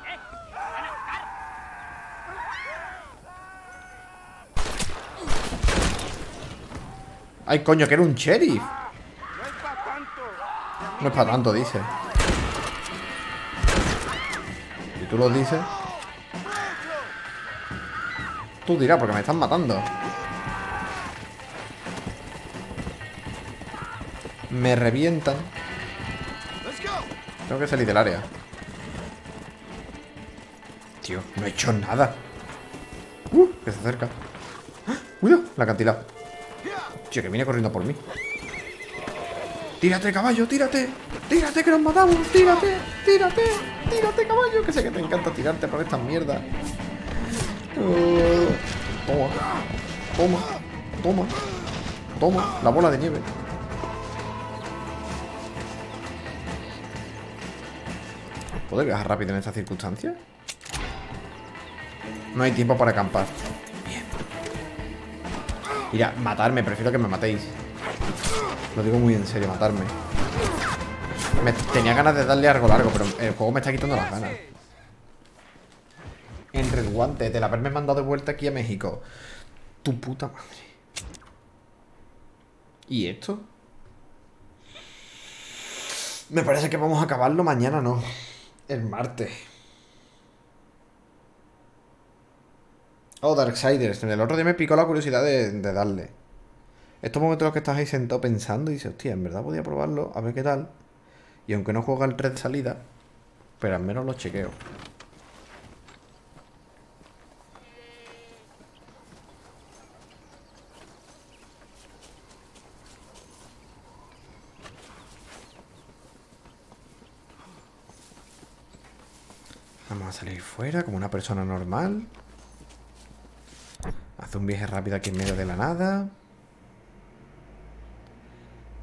¡Ay, coño, que era un sheriff! No es para tanto, dice. ¿Y tú lo dices? Tú dirás, porque me están matando. Me revientan. Tengo que salir del área. Tío, no he hecho nada. Uh, que se acerca. ¡Ah! Cuidado, la cantidad. Tío, que viene corriendo por mí. Tírate, caballo, tírate. Tírate, que nos matamos. Tírate, tírate, tírate, caballo. Que sé que te encanta tirarte por estas mierdas. Uh, toma, toma, toma, toma. La bola de nieve. ¿Puedo viajar rápido en estas circunstancias? No hay tiempo para acampar. Bien. Mira, matarme, prefiero que me matéis. Lo digo muy en serio, matarme. Me tenía ganas de darle algo largo, pero el juego me está quitando las ganas. Entre el guante del haberme mandado de vuelta aquí a México. Tu puta madre. ¿Y esto? Me parece que vamos a acabarlo mañana, no. El martes. Oh, Darksiders. En el otro día me picó la curiosidad de, de darle. Estos momentos en los que estás ahí sentado pensando y dices, hostia, en verdad podía probarlo, a ver qué tal. Y aunque no juega el tres de salida, pero al menos lo chequeo. Vamos a salir fuera como una persona normal. Hace un viaje rápido aquí en medio de la nada.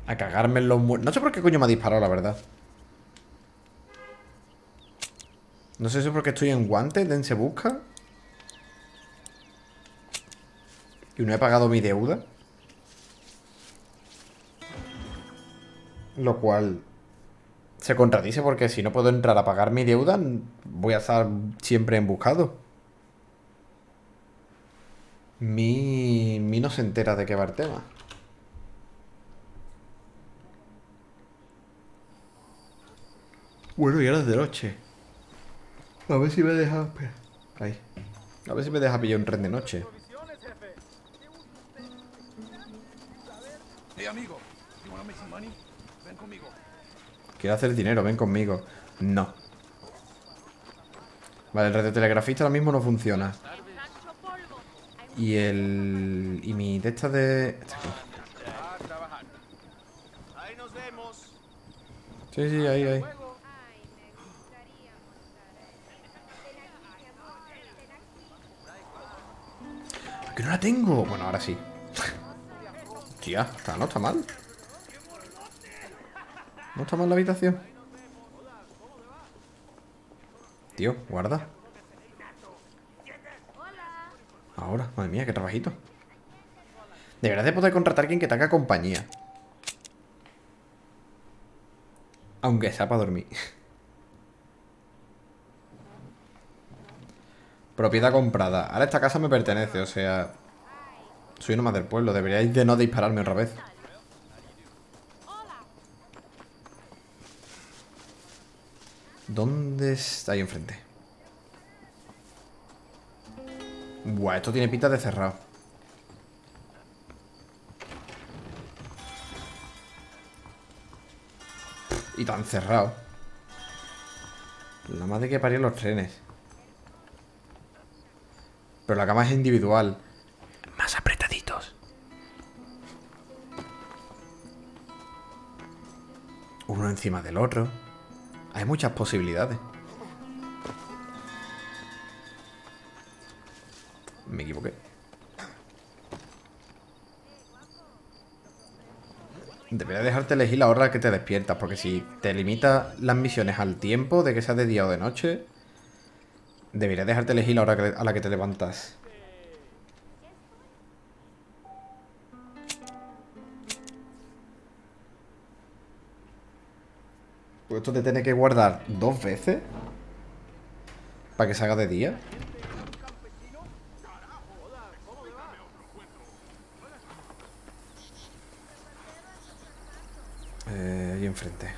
A cagarme en los muertos. No sé por qué coño me ha disparado, la verdad. No sé si es porque estoy en guantes. Dense busca. Y no he pagado mi deuda. Lo cual se contradice porque si no puedo entrar a pagar mi deuda, voy a estar siempre emboscado. Mi... mi no se entera de qué va el tema. Bueno, y ahora es de noche. A ver si me deja... Ahí. A ver si me deja pillar un tren de noche. Hey, amigo. Ven conmigo. Quiero hacer dinero, ven conmigo. No. Vale, el radiotelegrafista ahora mismo no funciona. Y el... Y mi testa de... Sí, sí, ahí, ahí. ¡Que no la tengo! Bueno, ahora sí. Tía, está, no está mal. No está mal la habitación. Tío, guarda. Ahora, madre mía, qué trabajito. Deberás de poder contratar a quien que te haga compañía. Aunque sea para dormir. Propiedad comprada. Ahora esta casa me pertenece, o sea... Soy uno más del pueblo. Deberíais de no dispararme otra vez. ¿Dónde está? Ahí enfrente. Buah, esto tiene pinta de cerrado. Y tan cerrado. La madre que parió los trenes. Pero la cama es individual. Más apretaditos. Uno encima del otro. Hay muchas posibilidades. Me equivoqué. Debería dejarte elegir la hora que te despiertas, porque si te limitas las misiones al tiempo de que sea de día o de noche, debería dejarte elegir la hora que, a la que te levantas. Pues esto te tiene que guardar dos veces para que salga de día. Eh, ahí enfrente.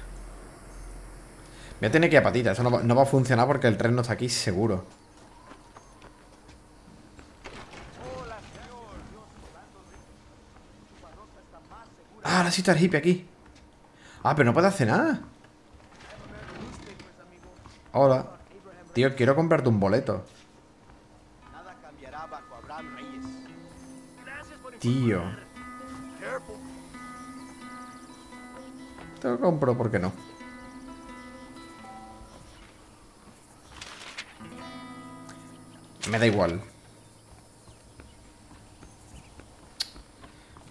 Voy a tener que ir a patita. Eso no va, no va a funcionar porque el tren no está aquí seguro. Ah, ahora sí está el hippie aquí. Ah, pero no puede hacer nada. Hola. Tío, quiero comprarte un boleto. Tío. Te lo compro, ¿por qué no? Me da igual.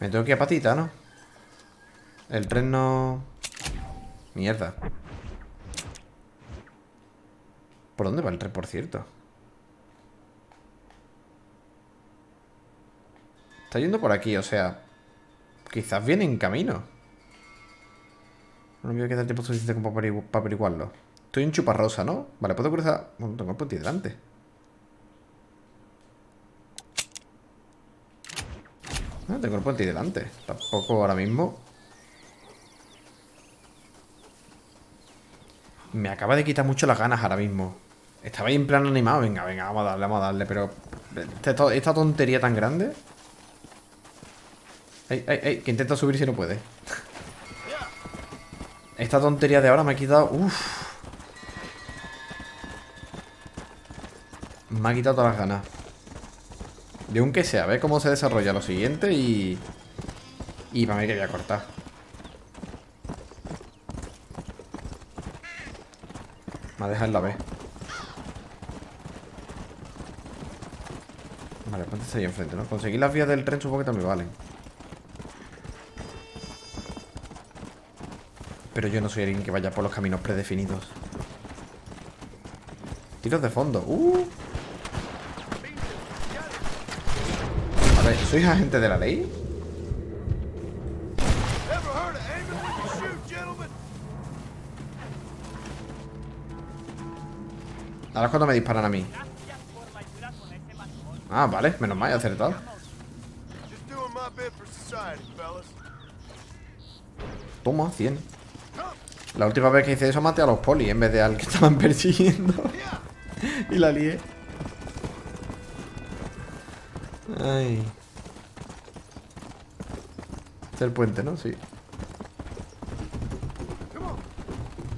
Me tengo que ir a patita, ¿no? El tren no... Mierda. ¿Por dónde va el tren, por cierto? Está yendo por aquí, o sea... Quizás viene en camino. No me voy a quedar tiempo suficiente como para averiguarlo. Estoy en Chuparrosa, ¿no? Vale, puedo cruzar... Bueno, tengo el puente delante. Ah, tengo el puente delante. Tampoco ahora mismo. Me acaba de quitar mucho las ganas ahora mismo. Estaba ahí en plan animado. Venga, venga, vamos a darle, vamos a darle. Pero esta, esta tontería tan grande. Ey, ey, ey, que intenta subir si no puede. Esta tontería de ahora me ha quitado... Uff. Me ha quitado todas las ganas. De un que sea, a ver cómo se desarrolla lo siguiente y... Y para mí que voy a cortar. Me va a dejar la B. Vale, ponte ahí enfrente, ¿no? Conseguir las vías del tren supongo que también valen. Pero yo no soy alguien que vaya por los caminos predefinidos. Tiros de fondo. Uh. A ver, ¿sois agente de la ley? Ahora es cuando me disparan a mí. Ah, vale, menos mal, he acertado. Toma, cien. La última vez que hice eso maté a los polis en vez de al que estaban persiguiendo. Y la lié. Ay. Este es el puente, ¿no? Sí.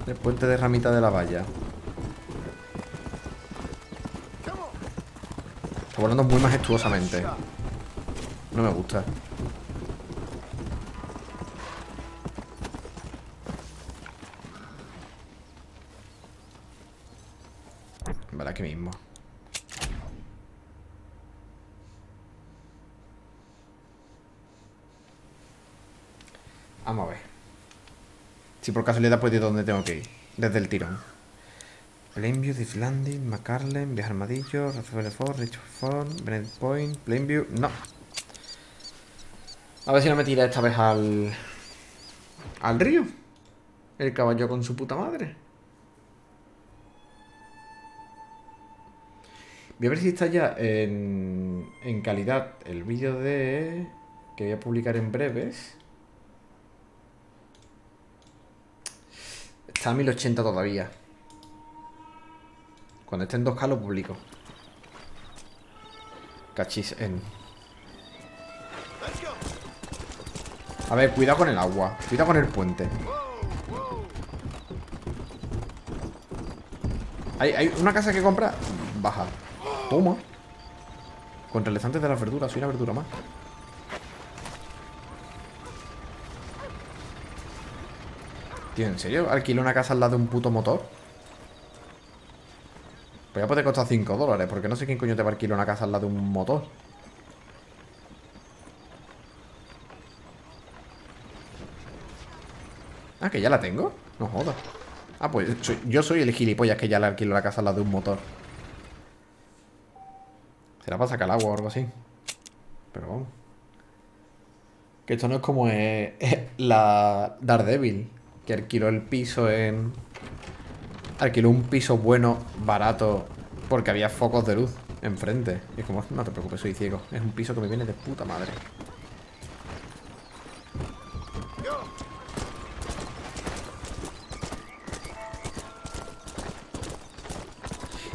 El puente de ramita de la valla. Está volando muy majestuosamente. No me gusta. Vale, aquí mismo. Vamos a ver. Si por casualidad puedo ir donde tengo que ir. Desde el tirón. Plainview, This Landing, McCarlen, Viejo Armadillo, Rafael Ford, Richard Ford, Bennett Point, Plainview. No. A ver si no me tira esta vez al... al río. El caballo con su puta madre. Voy a ver si está ya en, en calidad el vídeo de... que voy a publicar en breves. Está a mil ochenta todavía. Cuando esté en dos K lo publico. Cachis en... A ver, cuidado con el agua. Cuidado con el puente. Hay, hay una casa que compra. Baja. Toma. Contra el estante de las verduras. Soy una verdura más. Tío, ¿en serio? ¿Alquilo una casa al lado de un puto motor? Pues ya puede costar cinco dólares. Porque no sé quién coño te va a alquilar una casa al lado de un motor. Ah, que ya la tengo. No jodas. Ah, pues soy, yo soy el gilipollas que ya le alquilo la casa a la de un motor. Será para sacar el agua o algo así. Pero vamos. Que esto no es como eh, eh, la Daredevil. Que alquiló el piso en... Alquiló un piso bueno, barato. Porque había focos de luz enfrente. Y es como, no te preocupes, soy ciego. Es un piso que me viene de puta madre.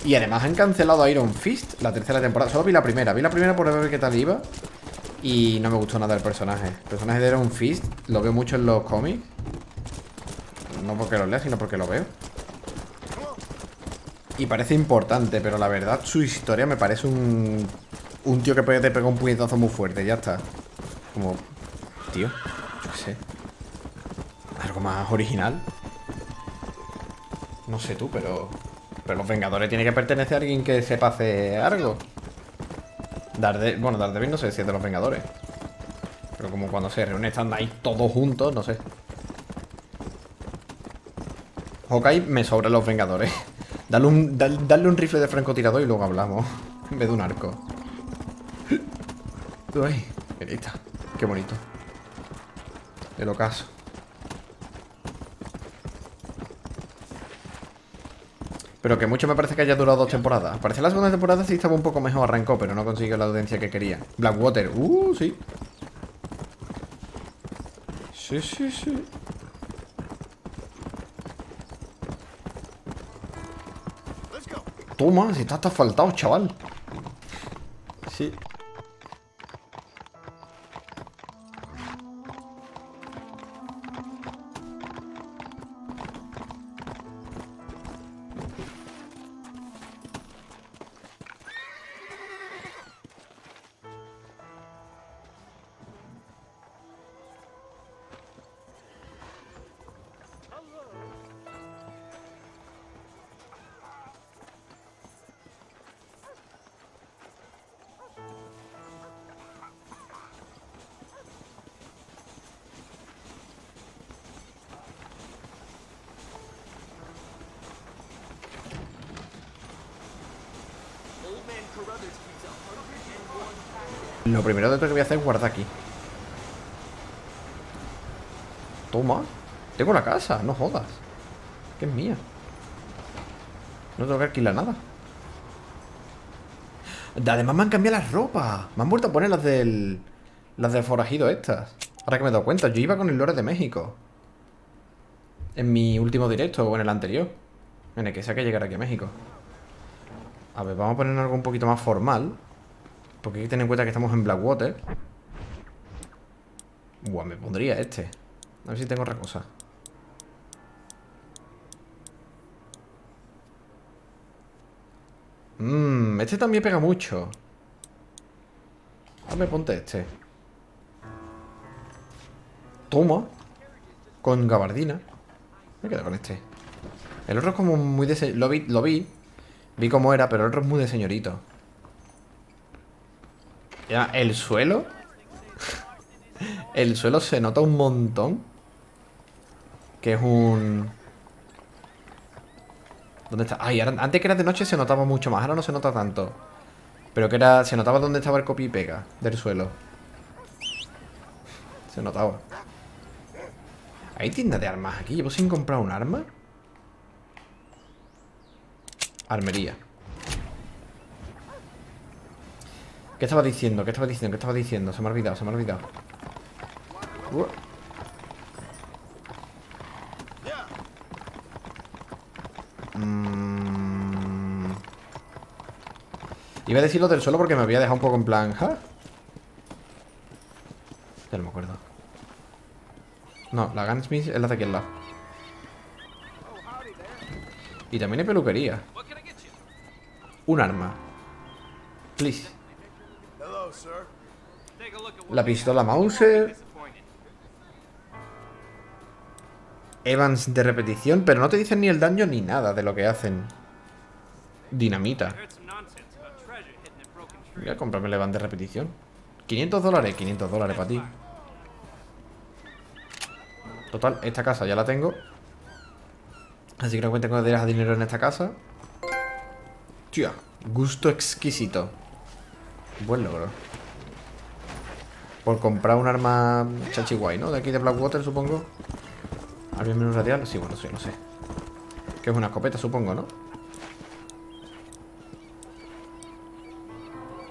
Y además han cancelado Iron Fist, la tercera temporada. Solo vi la primera. Vi la primera por ver qué tal iba. Y no me gustó nada el personaje. El personaje de Iron Fist lo veo mucho en los cómics. No porque lo lea, sino porque lo veo. Y parece importante, pero la verdad su historia me parece un... Un tío que te pega un puñetazo muy fuerte. Ya está. Como... Tío, yo qué sé. Algo más original. No sé tú, pero... Pero los Vengadores tiene que pertenecer a alguien que sepa hacer algo. Darde... Bueno, Daredevil no sé si es de los Vengadores. Pero como cuando se reúnen están ahí todos juntos, no sé. Hawkeye me sobra los Vengadores. Dale un, dal, dale un rifle de francotirador y luego hablamos. En vez de un arco. Ay, ahí está. Qué bonito. El ocaso. Pero que mucho me parece que haya durado dos temporadas. Parece la segunda temporada sí estaba un poco mejor, arrancó, pero no consiguió la audiencia que quería. Blackwater, uh, sí. Sí, sí, sí. Toma, si está hasta asfaltado, chaval. Sí. Lo primero de todo que voy a hacer es guardar aquí. Toma. Tengo la casa, no jodas. Que es mía. No tengo que alquilar nada. Además me han cambiado las ropas. Me han vuelto a poner las del... Las del forajido estas. Ahora que me he dado cuenta, yo iba con el lore de México. en mi último directo o en el anterior, en el que sea que llegara aquí a México. A ver, vamos a poner algo un poquito más formal, porque hay que tener en cuenta que estamos en Blackwater. Buah, me pondría este. A ver si tengo otra cosa. Mmm, este también pega mucho. Dame, ponte este. Toma. Con gabardina. Me quedo con este. El otro es como muy de... Lo vi, lo vi. Vi cómo era, pero el otro es muy de señorito. Ya, el suelo. El suelo se nota un montón. Que es un... ¿Dónde está? Ay, ahora, antes que era de noche se notaba mucho más. Ahora no se nota tanto. Pero que era... Se notaba dónde estaba el copia y pega del suelo. Se notaba. ¿Hay tienda de armas aquí? ¿Llevo sin comprar un arma? Armería. ¿Qué estaba diciendo? ¿Qué estaba diciendo? ¿Qué estaba diciendo? Se me ha olvidado, se me ha olvidado. Uh. Mm. Iba a decir lo del suelo porque me había dejado un poco en plan, ¿ja? Ya no me acuerdo. No, la Gunsmith es la de aquí al lado. Y también hay peluquería. Un arma. Please. La pistola Mauser. Evans de repetición, pero no te dicen ni el daño ni nada de lo que hacen. Dinamita. Voy a comprarme el Evans de repetición. quinientos dólares, quinientos dólares para ti. Total, esta casa ya la tengo. Así que no cuento con dejar dinero en esta casa. Tía, gusto exquisito. Buen logro. Por comprar un arma chachi guay, ¿no? De aquí de Blackwater, supongo. ¿Alguien menos radial? Sí, bueno, sí, no sé. Que es una escopeta, supongo, ¿no?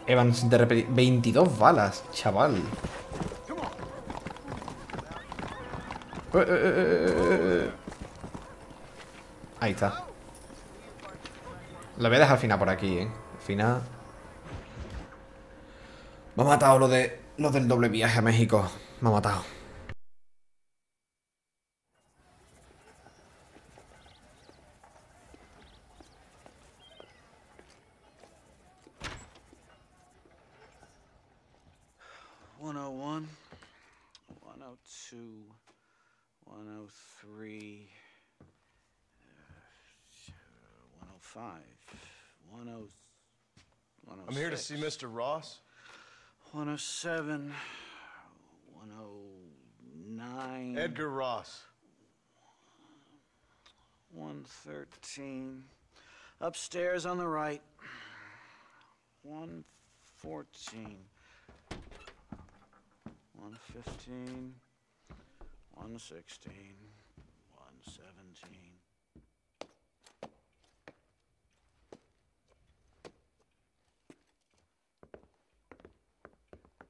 Evans de repetir. veintidós balas, chaval. Eh, eh, eh, eh. Ahí está. La voy a dejar al final por aquí, ¿eh? Al final. Me ha matado lo de lo del doble viaje a México. Me ha matado. one oh one, one oh two, one oh three. one oh five, one oh six. I'm here to see Mister Ross. one oh seven, one oh nine. Edgar Ross. one thirteen. Upstairs on the right. one fourteen. one fifteen. one sixteen. one seventeen.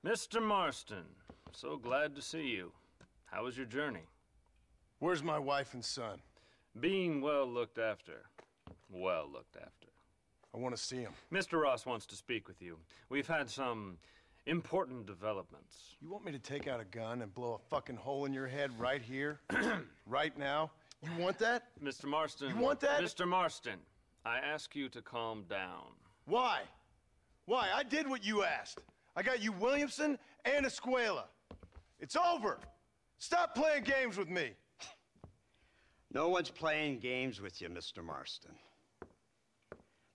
Mister Marston, so glad to see you. How was your journey? Where's my wife and son? Being well looked after. Well looked after. I want to see him. Mister Ross wants to speak with you. We've had some important developments. You want me to take out a gun and blow a fucking hole in your head right here? Right now? You want that? Mister Marston. You want that? Mister Marston, I ask you to calm down. Why? Why? I did what you asked. I got you Williamson and Escuela. It's over. Stop playing games with me. No one's playing games with you, Mister Marston.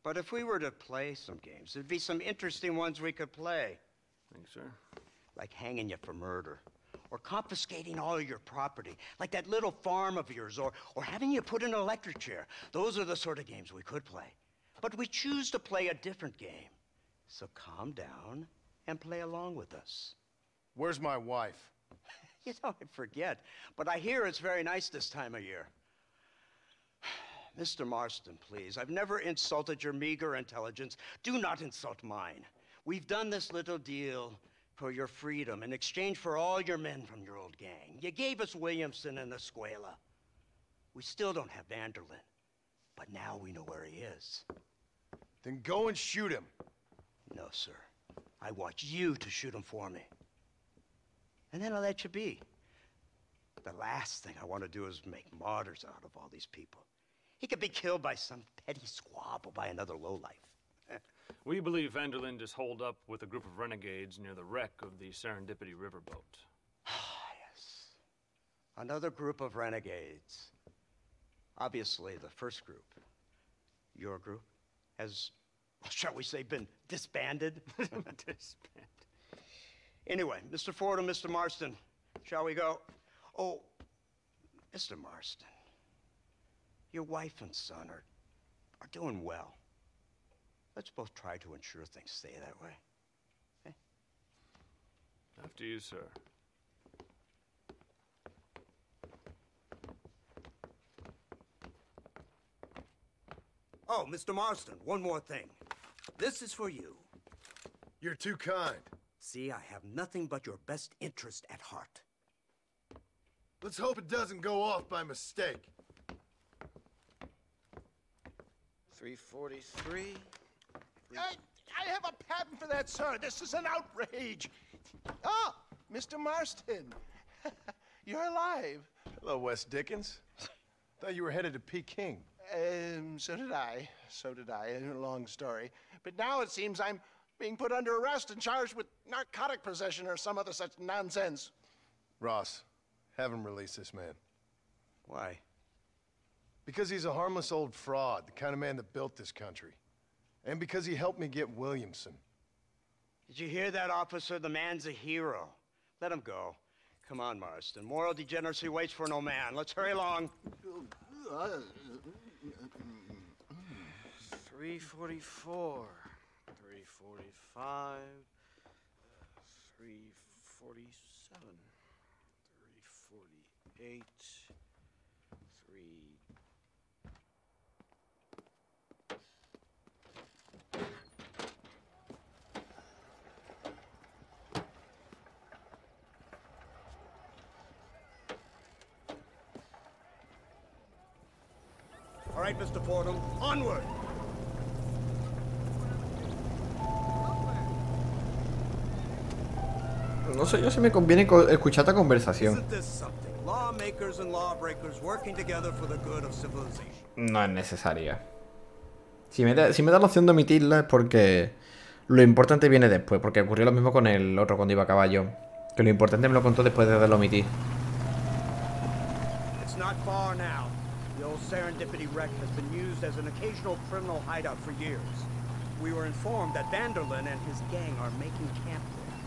But if we were to play some games, there'd be some interesting ones we could play. Think so? Like hanging you for murder, or confiscating all your property, like that little farm of yours, or, or having you put in an electric chair. Those are the sort of games we could play. But we choose to play a different game. So calm down and play along with us. Where's my wife? You know, I forget, but I hear it's very nice this time of year. Mister Marston, please, I've never insulted your meager intelligence. Do not insult mine. We've done this little deal for your freedom in exchange for all your men from your old gang. You gave us Williamson and Escuela. We still don't have Vanderlyn, but now we know where he is. Then go and shoot him. No, sir. I want you to shoot him for me. And then I'll let you be. The last thing I want to do is make martyrs out of all these people. He could be killed by some petty squabble by another lowlife. We believe Vanderlyn is holed up with a group of renegades near the wreck of the Serendipity riverboat. Yes. Another group of renegades. Obviously, the first group, your group, has, shall we say, been disbanded? Disbanded. Anyway, Mister Ford and Mister Marston, shall we go? Oh, Mister Marston, your wife and son are, are doing well. Let's both try to ensure things stay that way. Okay? After you, sir. Oh, Mister Marston, one more thing. This is for you. You're too kind. See, I have nothing but your best interest at heart. Let's hope it doesn't go off by mistake. three forty-three. I, I have a patent for that, sir. This is an outrage. Oh, Mister Marston. You're alive. Hello, Wes Dickens. Thought you were headed to Peking. Um, so did I. So did I. A long story. But now it seems I'm being put under arrest and charged with narcotic possession or some other such nonsense. Ross, have him release this man. Why? Because he's a harmless old fraud, the kind of man that built this country. And because he helped me get Williamson. Did you hear that, officer? The man's a hero. Let him go. Come on, Marston. Moral degeneracy waits for no man. Let's hurry along. three forty-four. three forty-five. three forty-seven. three forty-eight. three... All right, Mister Fordham, onward! No sé yo si me conviene escuchar esta conversación. No es necesaria. Si me da, si me da la opción de omitirla es porque lo importante viene después. Porque ocurrió lo mismo con el otro cuando iba a caballo. Que lo importante me lo contó después de darlo a omitir. Serendipity wreck has been used as an occasional criminal hideout for years. We were informed that Vanderlyn and his gang are making camp there.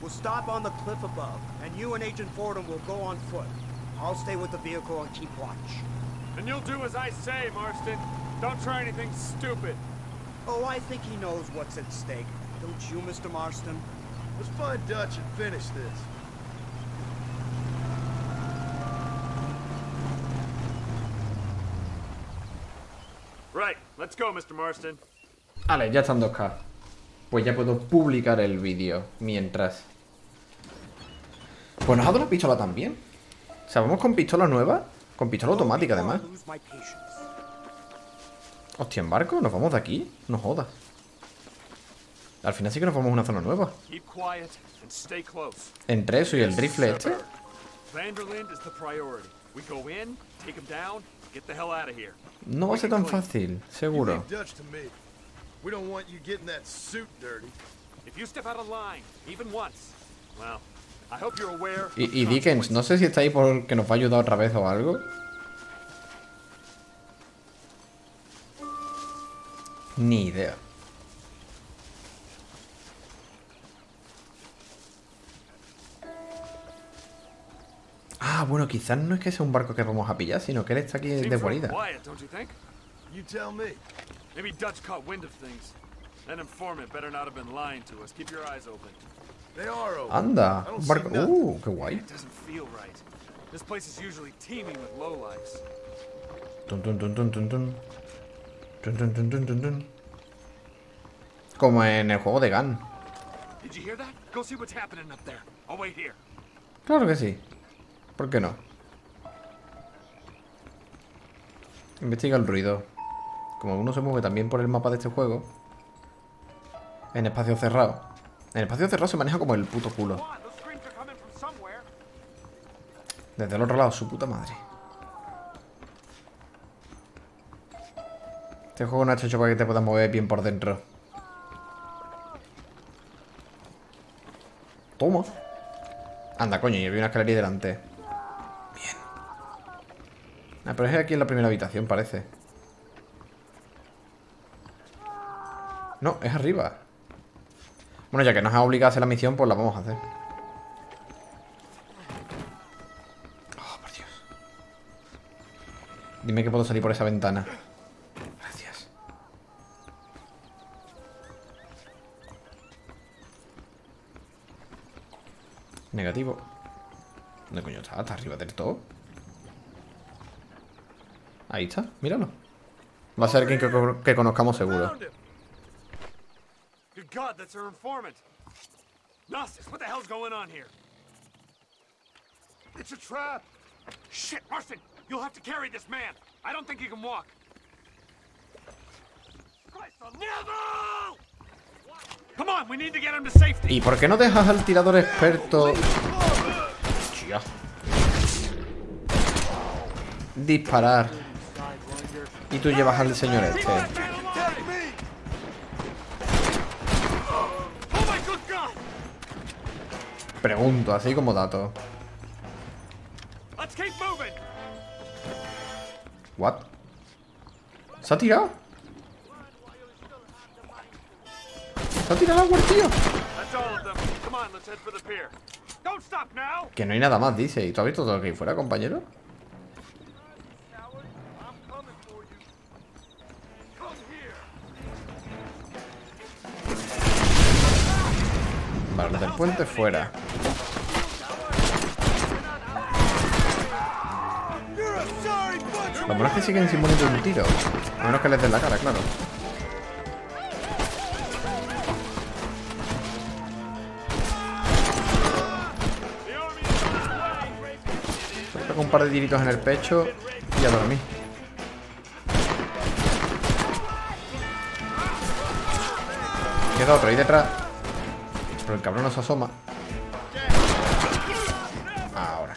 We'll stop on the cliff above, and you and Agent Fordham will go on foot. I'll stay with the vehicle and keep watch. And you'll do as I say, Marston. Don't try anything stupid. Oh, I think he knows what's at stake. Don't you, Mister Marston? Let's find Dutch and finish this. Right, let's go, Mister Marston. Vale, ya están dos K. Pues ya puedo publicar el vídeo mientras. Pues nos ha dado una pistola también. O sea, vamos con pistola nueva. Con pistola automática, además. Hostia, en barco, nos vamos de aquí. No jodas. Al final sí que nos vamos a una zona nueva. Entre eso y el rifle este. No va a ser tan fácil, seguro. Y, y Dickens, no sé si está ahí porque nos va a ayudar otra vez o algo. Ni idea. Ah, bueno, quizás no es que sea un barco que vamos a pillar, sino que él está aquí de guarida. Anda, un barco. Uh, qué guay. Tun, tun, tun, tun, tun, tun. Tun, tun, tun, tun, tun, tun. Como en el juego de Gun. Claro que sí. ¿Por qué no? Investiga el ruido. Como uno se mueve también por el mapa de este juego. En espacio cerrado. En espacio cerrado se maneja como el puto culo. Desde el otro lado, su puta madre. Este juego no ha hecho para que te puedas mover bien por dentro. Toma. Anda, coño, y había una escalera ahí delante. Bien. Ah, pero es aquí en la primera habitación, parece. No, es arriba. Bueno, ya que nos ha obligado a hacer la misión, pues la vamos a hacer. Oh, por Dios. Dime que puedo salir por esa ventana. Gracias. Negativo. ¿Dónde coño está? ¿Está arriba del todo? Ahí está, míralo. Va a ser quien que, que conozcamos seguro. God, that's her informant. Gnosis, what the hell's going on here? It's a trap. Shit, Marston, you'll have to carry this man. I don't think he can walk. Christ, Neville! Come on, we need to get him to safety. ¿Y por qué no dejas al tirador experto? Hostia. Disparar. Y tú llevas al señor este. Pregunto, así como dato. What? ¿Se ha tirado? ¿Se ha tirado el agua, tío? Que no hay nada más, dice. ¿Y tú has visto todo lo que hay fuera, compañero? Vale, del puente fuera. Lo malo es que siguen sin morir de un tiro. A menos que les den la cara, claro. Se pega un par de tiritos en el pecho y a dormir. Queda otro ahí detrás. Pero el cabrón no se asoma. Ahora.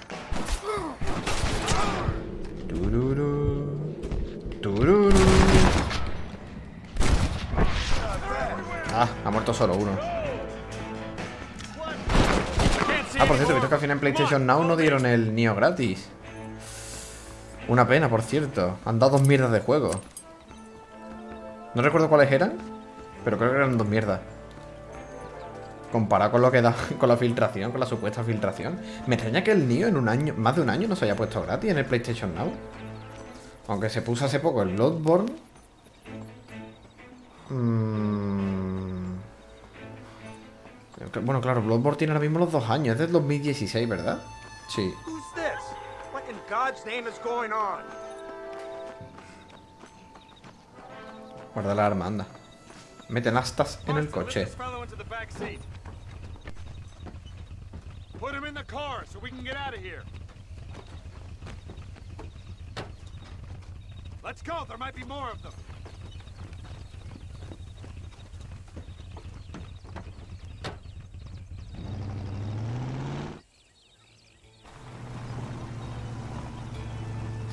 Tururú. Tururú. Ah, ha muerto solo uno. Ah, por cierto, he visto que al final en PlayStation Now no dieron el Neo gratis. Una pena, por cierto. Han dado dos mierdas de juego. No recuerdo cuáles eran, pero creo que eran dos mierdas. Comparado con lo que da, con la filtración, con la supuesta filtración. Me extraña que el Nioh en un año, más de un año, no se haya puesto gratis en el PlayStation Now. Aunque se puso hace poco el Bloodborne. Mm... Bueno, claro, Bloodborne tiene ahora mismo los dos años. Es del dos mil dieciséis, ¿verdad? Sí. Guarda la arma, anda. Meten astas en el coche. Put him in the car so we can get out of here. Let's go. There might be more of them.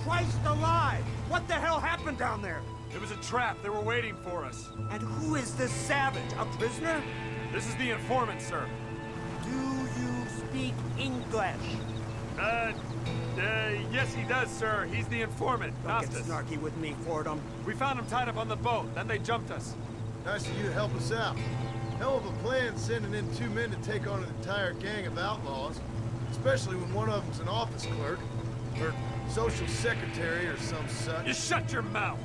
Christ alive! What the hell happened down there? It was a trap. They were waiting for us. And who is this savage? A prisoner? This is the informant, sir. English. Uh, uh, yes he does, sir. He's the informant. Don't get snarky with me, Fordham. We found him tied up on the boat, then they jumped us. Nice of you to help us out. Hell of a plan sending in two men to take on an entire gang of outlaws, especially when one of them's an office clerk, or social secretary, or some such. You shut your mouth!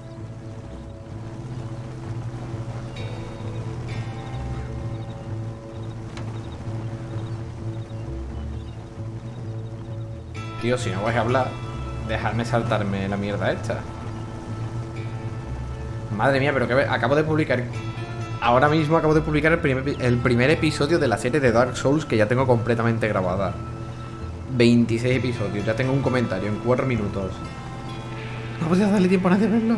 Tío, si no vais a hablar, dejadme saltarme la mierda esta. Madre mía, pero que acabo de publicar... Ahora mismo acabo de publicar el primer, el primer episodio de la serie de Dark Souls que ya tengo completamente grabada. veintiséis episodios, ya tengo un comentario en cuatro minutos. No podías darle tiempo a nadie a verlo.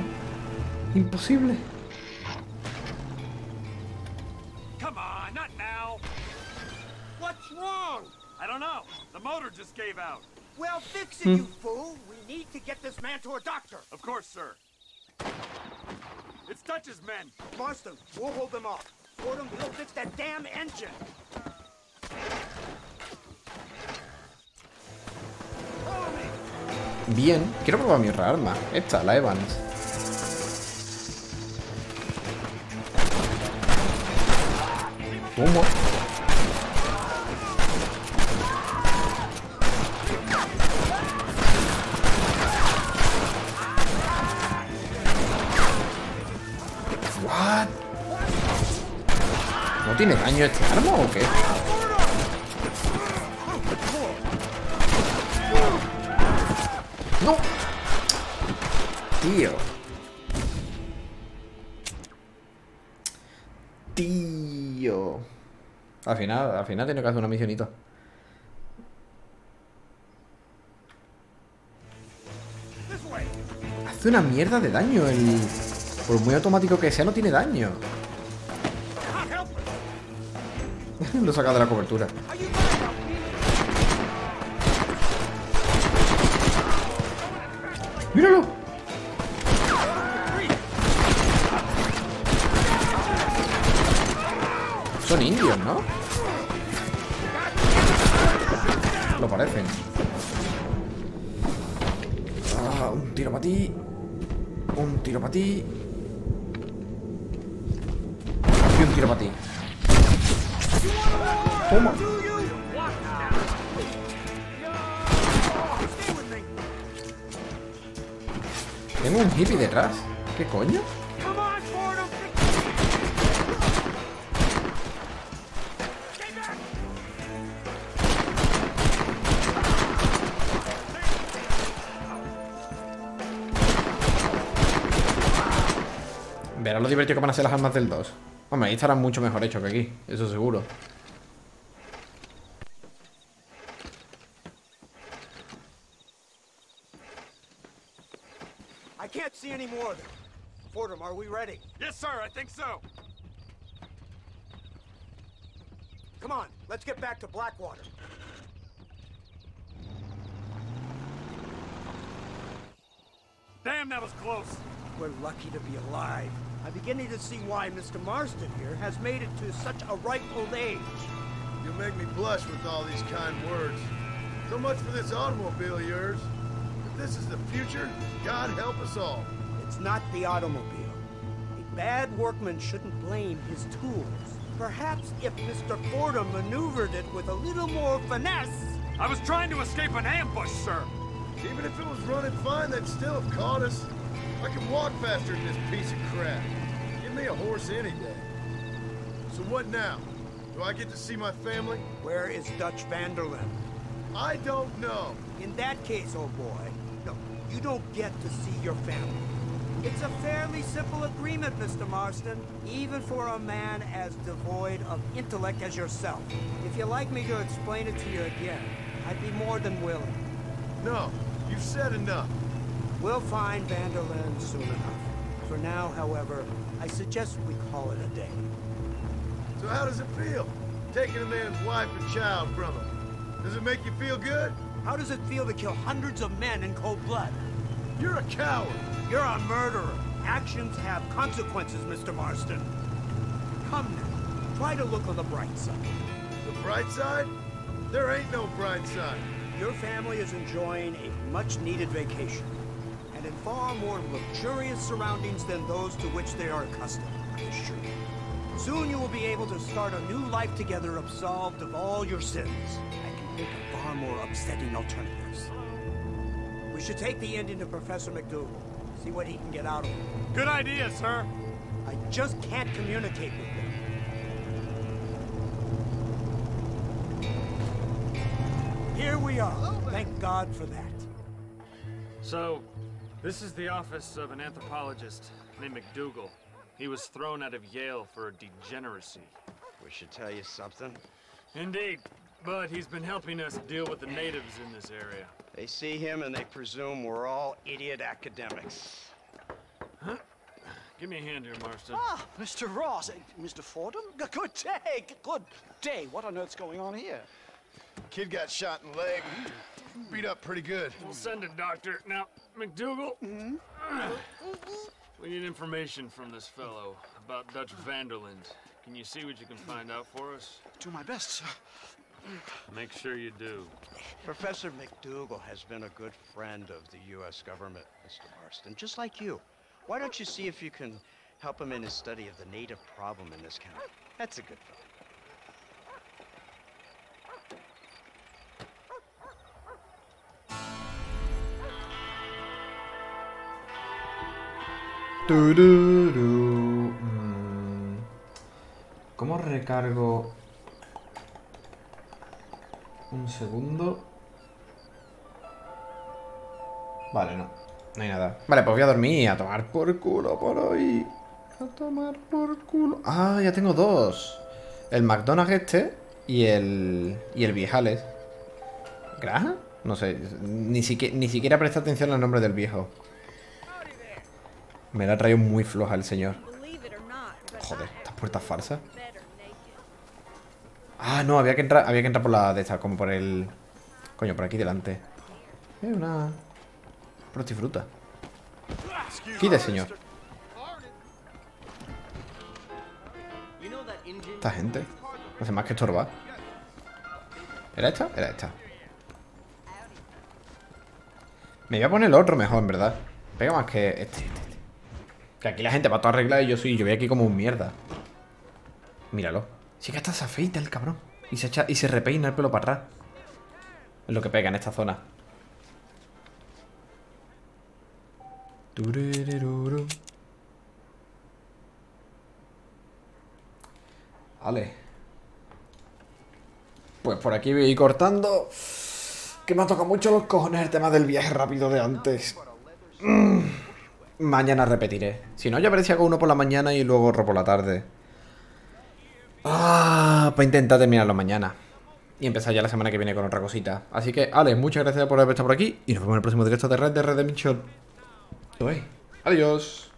Imposible. Come on, not now. What's wrong? I don't know. The motor just gave out. Well, fix it, you fool. We need to get this man to a doctor. Of course, sir. It's Dutch's men. Marston, we'll hold them off. For them, we'll fix that damn engine. Bien, quiero probar mi otra arma. Esta, la Evans. Humo. What? ¿No tiene daño este arma o qué? ¡No! Tío. Tío. Al final, al final tengo que hacer una misionita. Hace una mierda de daño el... Por muy automático que sea, no tiene daño. Lo saca de la cobertura. ¡Míralo! Son indios, ¿no? Lo parecen. Ah, un tiro para ti. Un tiro para ti. Y un tiro para ti. Toma. Tengo un hippie detrás. ¿Qué coño? Verás lo divertido que van a ser las armas del dos. Hombre, ahí estarán mucho mejor hechos que aquí. Eso seguro. Yes, sir, I think so. Come on, let's get back to Blackwater. Damn, that was close. We're lucky to be alive. I'm beginning to see why Mister Marston here has made it to such a ripe old age. You make me blush with all these kind words. So much for this automobile of yours. If this is the future, God help us all. It's not the automobile. Bad workman shouldn't blame his tools. Perhaps if Mister Fordham maneuvered it with a little more finesse... I was trying to escape an ambush, sir. Even if it was running fine, they'd still have caught us. I can walk faster than this piece of crap. Give me a horse any day. So what now? Do I get to see my family? Where is Dutch Vanderland? I don't know. In that case, old boy, no, you don't get to see your family. It's a fairly simple agreement, Mister Marston, even for a man as devoid of intellect as yourself. If you'd like me to explain it to you again, I'd be more than willing. No, you've said enough. We'll find Vanderland soon enough. For now, however, I suggest we call it a day. So how does it feel, taking a man's wife and child from him? Does it make you feel good? How does it feel to kill hundreds of men in cold blood? You're a coward. You're a murderer. Actions have consequences, Mister Marston. Come now, try to look on the bright side. The bright side? There ain't no bright side. Your family is enjoying a much-needed vacation, and in far more luxurious surroundings than those to which they are accustomed, I assure you. Soon you will be able to start a new life together, absolved of all your sins. I can think of far more upsetting alternatives. We should take the Indian to Professor McDougal. See what he can get out of him. Good idea, sir. I just can't communicate with him. Here we are. Thank God for that. So, this is the office of an anthropologist named McDougal. He was thrown out of Yale for a degeneracy. We should tell you something. Indeed. But he's been helping us deal with the natives in this area. They see him and they presume we're all idiot academics. Huh? Give me a hand here, Marston. Ah, Mister Ross. Mister Fordham? Good day. Good day. What on earth's going on here? Kid got shot in the leg. Beat up pretty good. We'll send a doctor. Now, McDougal, mm-hmm. We need information from this fellow about Dutch Vanderland. Can you see what you can find out for us? Do my best, sir. Make sure you do. Professor McDougal has been a good friend of the U S government, Mister Marston, just like you. Why don't you see if you can help him in his study of the native problem in this county? That's a good fellow. ¿Cómo recargo? Un segundo. Vale, no. No hay nada. Vale, pues voy a dormir. A tomar por culo por hoy. A tomar por culo. Ah, ya tengo dos. El McDonald's este y el... Y el Viejales. ¿Graja? No sé. Ni siquiera, ni siquiera presta atención al nombre del viejo. Me la ha traído muy floja el señor. Joder, estas puertas falsas. Ah, no, había que entrar, había que entrar por la de esta, como por el... Coño, por aquí delante. Es una... Prostituta. Quite, señor. Esta gente no hace más que estorbar. ¿Era esta? Era esta. Me voy a poner el otro mejor, en verdad. Pega más que este, este. Que aquí la gente va todo arreglada y yo soy... Yo voy aquí como un mierda. Míralo. Sí que hasta se afeita el cabrón. Y se echa, y se repeina el pelo para atrás. Es lo que pega en esta zona. Vale. Pues por aquí voy cortando. Que me ha tocado mucho los cojones el tema del viaje rápido de antes. Mm. Mañana repetiré. Si no, ya veré si hago uno por la mañana y luego otro por la tarde. Ah, para intentar terminarlo mañana. Y empezar ya la semana que viene con otra cosita. Así que, Ale, muchas gracias por haber estado por aquí. Y nos vemos en el próximo directo de Red Dead Redemption. Adiós.